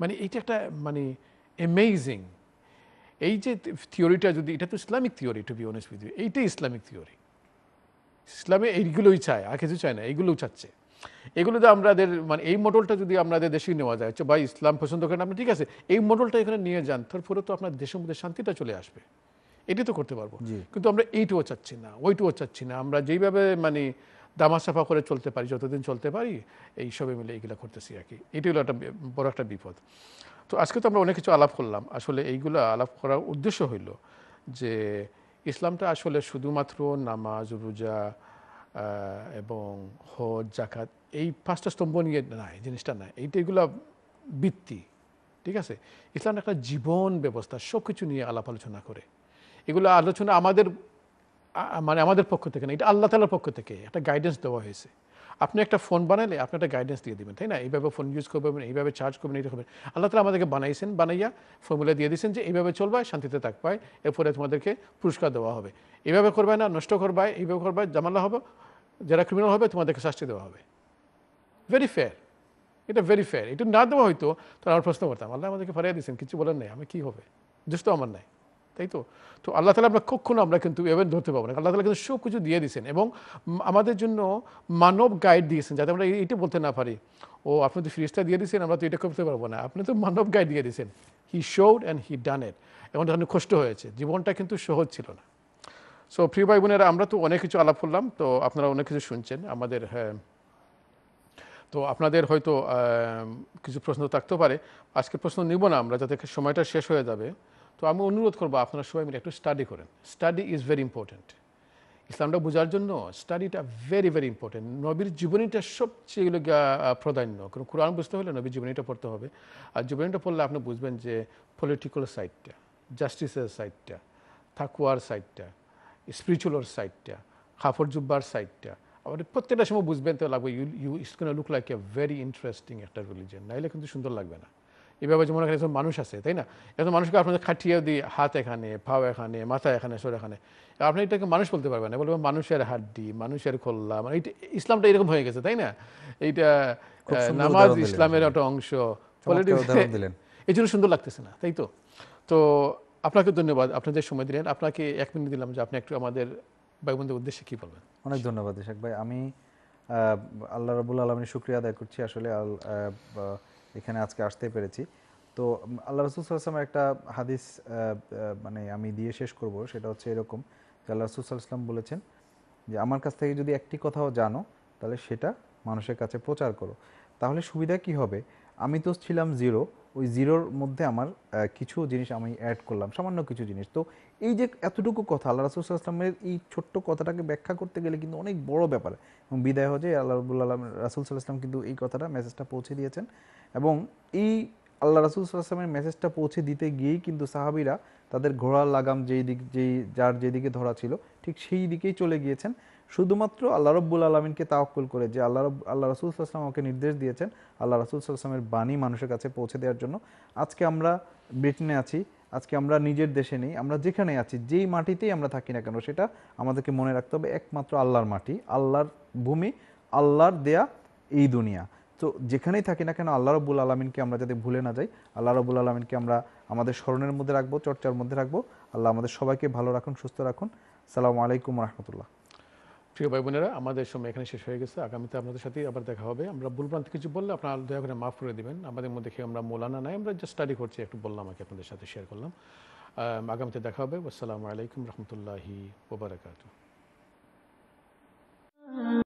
মানে এইটা একটা মানে অ্যামেজিং। এই যে থিওরিটা, যদি এটা তো Islamic theory, to be honest with you, এইটাই ইসলামিক থিওরি। ইসলামে এইগুলোই চায়, আর কিছু চায় না, এইগুলোও চাচ্ছে। এগুলো তো আমাদের মানে এই মডেলটা যদি আমাদের দেশেই নেওয়া যায়, ভাই ইসলাম পছন্দ করেন আপনি, ঠিক আছে, এই মডেলটা এখানে নিয়ে যান, তারপরে তো আপনার দেশের মধ্যে শান্তিটা চলে আসবে, এটি তো করতে পারবো। কিন্তু আমরা এইটুও চাচ্ছি না, ওইটুও চাচ্ছি না, আমরা যেইভাবে মানে দামাসাফা করে চলতে পারি যতদিন চলতে পারি এই সবে মিলে এইগুলো করতেছি আর কি। এটি হলো একটা বড় একটা বিপদ। তো আজকে তো আমরা অনেক কিছু আলাপ করলাম, আসলে এইগুলো আলাপ করার উদ্দেশ্য হইল যে ইসলামটা আসলে শুধুমাত্র নামাজ, রোজা এবং হজ, জাকাত, এই পাঁচটা স্তম্ভ নিয়ে নাই, জিনিসটা নাই, এইটাইগুলো ভিত্তি, ঠিক আছে। ইসলাম একটা জীবন ব্যবস্থা, সব কিছু নিয়ে আলাপ আলোচনা করে, এগুলো আলোচনা আমাদের মানে আমাদের পক্ষ থেকে না, এটা আল্লাহ তাআলার পক্ষ থেকে একটা গাইডেন্স দেওয়া হয়েছে। আপনি একটা ফোন বানালে আপনি একটা গাইডেন্স দিয়ে দেবেন, তাই না, এইভাবে ফোন ইউজ করবেন, এইভাবে চার্জ করবেন, এইটা করবেন। আল্লাহ তাআলা আমাদেরকে বানাইছেন, বানাইয়া ফর্মুলা দিয়ে দিয়েছেন যে এইভাবে চলবায়, শান্তিতে থাকবায়, এরপরে তোমাদেরকে পুরস্কার দেওয়া হবে, এইভাবে করবায় না, নষ্ট করবায়, এইভাবে করবায়, জামালা হবে, যারা ক্রিমিনাল হবে তোমাদেরকে শাস্তি দেওয়া হবে। ভেরি ফেয়ার, এটা ভেরি ফেয়ার। এটা না দেওয়া হয়তো তাহলে আমার প্রশ্ন করতাম, আল্লাহ আমাদেরকে ফারিয়ে দিয়েছেন, কিছু বলার নাই, আমি কী হবে, দোষ তো আমার নাই, তাই তো। তো আল্লাহ তাআলা আমরা কখনো আমরা কিন্তু এভাবে ধরতে পারবো না, আল্লাহ তাআলা কিন্তু সব কিছু দিয়ে দিয়েছেন এবং আমাদের জন্য মানব গাইড দিয়েছেন, যাতে আমরা এইটা বলতে না পারি ও আপনি তো ফিরিস্তা দিয়ে দিয়েছেন, আমরা তো এটা করতে পারবো না, আপনি তো মানব গাইড দিয়ে দিয়েছেন। হি শোড অ্যান্ড হি ডান ইট, এবং তখন কষ্ট হয়েছে, জীবনটা কিন্তু সহজ ছিল না। সো প্রিয় ভাই বোনেরা, আমরা তো অনেক কিছু আলাপ করলাম, তো আপনারা অনেক কিছু শুনছেন আমাদের, হ্যাঁ, তো আপনাদের হয়তো কিছু প্রশ্ন থাকতে পারে, আজকে প্রশ্ন নিব না আমরা, যাতে সময়টা শেষ হয়ে যাবে। তো আমি অনুরোধ করবো আপনারা সবাই মিলে একটু স্টাডি করেন, স্টাডি ইজ ভেরি ইম্পর্টেন্ট, ইসলামটা বোঝার জন্য স্টাডিটা ভেরি ভেরি ইম্পর্টেন্ট। নবীর জীবনীটা সবচেয়ে প্রাধান্য, কারণ কোরআন বুঝতে হলে নবীর জীবনীটা পড়তে হবে, আর জীবনীটা পড়লে আপনি বুঝবেন যে পলিটিক্যাল সাইডটা, জাস্টিসের সাইডটা, তাকওয়ার সাইডটা, স্পিরিচুয়াল সাইডটা, হাফর জুব্বার সাইডটা, আবার প্রত্যেকটা সময় বুঝবেন তো লাগবে you you it's gonna look like a very interesting একটা রিলিজিয়ন, নাইলে কিন্তু সুন্দর লাগবে না। এভাবে যেমন এখানে একজন মানুষ আছে, তাই না, একজন মানুষকে আপনাদের খাটিয়ে দিই, হাত এখানে, পা এখানে, মাথা এখানে, শরীর এখানে, আপনি এটাকে মানুষ বলতে পারবেন না, বলবেন মানুষের হাড্ডি, মানুষের খোল্লা, মানে এইটা ইসলামটা এরকম হয়ে গেছে, তাই না। এইটা নামাজ ইসলামের একটা অংশ, এই জন্য সুন্দর লাগতেছে না, তাই তো। তো আপনাকে ধন্যবাদ, আপনাদের সময় দিলেন, আপনাকে 1 মিনিট দিলাম যে আপনি একটু আমাদের ভাই বোনদের উদ্দেশ্যে কী বলবেন। অনেক ধন্যবাদ ইশাক ভাই, আমি আল্লাহ রাব্বুল আলামিনের শুকরিয়া আদায় করছি আসলে এখানে আজকে আসতে পেরেছি। তো আল্লাহ রাসূল সাল্লাল্লাহু আলাইহি ওয়াসাল্লামের একটা হাদিস মানে আমি দিয়ে শেষ করব, সেটা হচ্ছে এরকম যে আল্লাহ রাসূল সাল্লাল্লাহু আলাইহি ওয়াসাল্লাম বলেছেন যে আমার কাছ থেকে যদি একটি কথাও জানো তাহলে সেটা মানুষের কাছে প্রচার করো। তাহলে সুবিধা কি হবে, আমি তো ছিলাম 0, ওই 0-র মধ্যে আমার কিছু জিনিস আমি অ্যাড করলাম, সামান্য কিছু জিনিস। তো এই যে এতটুকু কথা আল্লাহ রাসূল সাল্লাল্লাহু আলাইহি ওয়াসাল্লামের এই ছোট্ট কথাটাকে ব্যাখ্যা করতে গেলে কিন্তু অনেক বড় ব্যাপার, এবং বিদায় হজে আল্লাহ রাব্বুল আলামিন রাসূল সাল্লাল্লাহু আলাইহি ওয়াসাল্লাম কিন্তু এই কথাটা, মেসেজটা পৌঁছে দিয়েছেন। এবং এই আল্লাহ রাসূল সাল্লাল্লাহু আলাইহি ওয়াসাল্লামের মেসেজটা পৌঁছে দিতে গিয়েই কিন্তু সাহাবীরা তাদের ঘোড়ার লাগাম যার যেদিকে ধরা ছিল ঠিক সেই দিকেই চলে গিয়েছেন, শুধুমাত্র আল্লাহ রাব্বুল আলামিনকে তাওয়াক্কুল করে, যে আল্লাহ রাসূল সাল্লাল্লাহু আলাইহি ওয়াসাল্লাম আমাকে নির্দেশ দিয়েছেন আল্লাহ রাসূল সাল্লাল্লাহু আলাইহি ওয়াসাল্লামের বাণী মানুষের কাছে পৌঁছে দেওয়ার জন্য। আজকে আমরা ব্রিটেনে আছি, আজকে আমরা নিজের দেশে নেই, আমরা যেখানে আছি, যেই মাটিতেই আমরা থাকি না কেন, সেটা আমাদেরকে মনে রাখতে হবে একমাত্র আল্লাহর মাটি, আল্লাহর ভূমি, আল্লাহর দেয়া এই দুনিয়া। তো যেখানেই থাকি না কেন আল্লাহ রাব্বুল আলামিনকে আমরা যাতে ভুলে না যাই, আল্লাহ রাব্বুল আলামিনকে আমরা আমাদের স্মরণের মধ্যে রাখবো, চর্চার মধ্যে রাখবো। আল্লাহ আমাদের সবাইকে ভালো রাখুন, সুস্থ রাখুন। আসসালামু আলাইকুম রহমতুল্লাহ। প্রিয় ভাই বোনেরা, আমাদের সময় এখানে শেষ হয়ে গেছে। আগামীতে আপনাদের সাথে আবার দেখা হবে। আমরা ভুলভ্রান্তি কিছু বললে আপনারা দয়া করে মাফ করে দেবেন। আমাদের মধ্যে কেউ আমরা মোলানা নাই, আমরা জাস্ট স্টাডি করছি, একটু বললাম আর কি, আপনাদের সাথে শেয়ার করলাম। আগামীতে দেখা হবে। আসসালামু আলাইকুম রহমতুল্লাহি ওয়া বারাকাতুহু।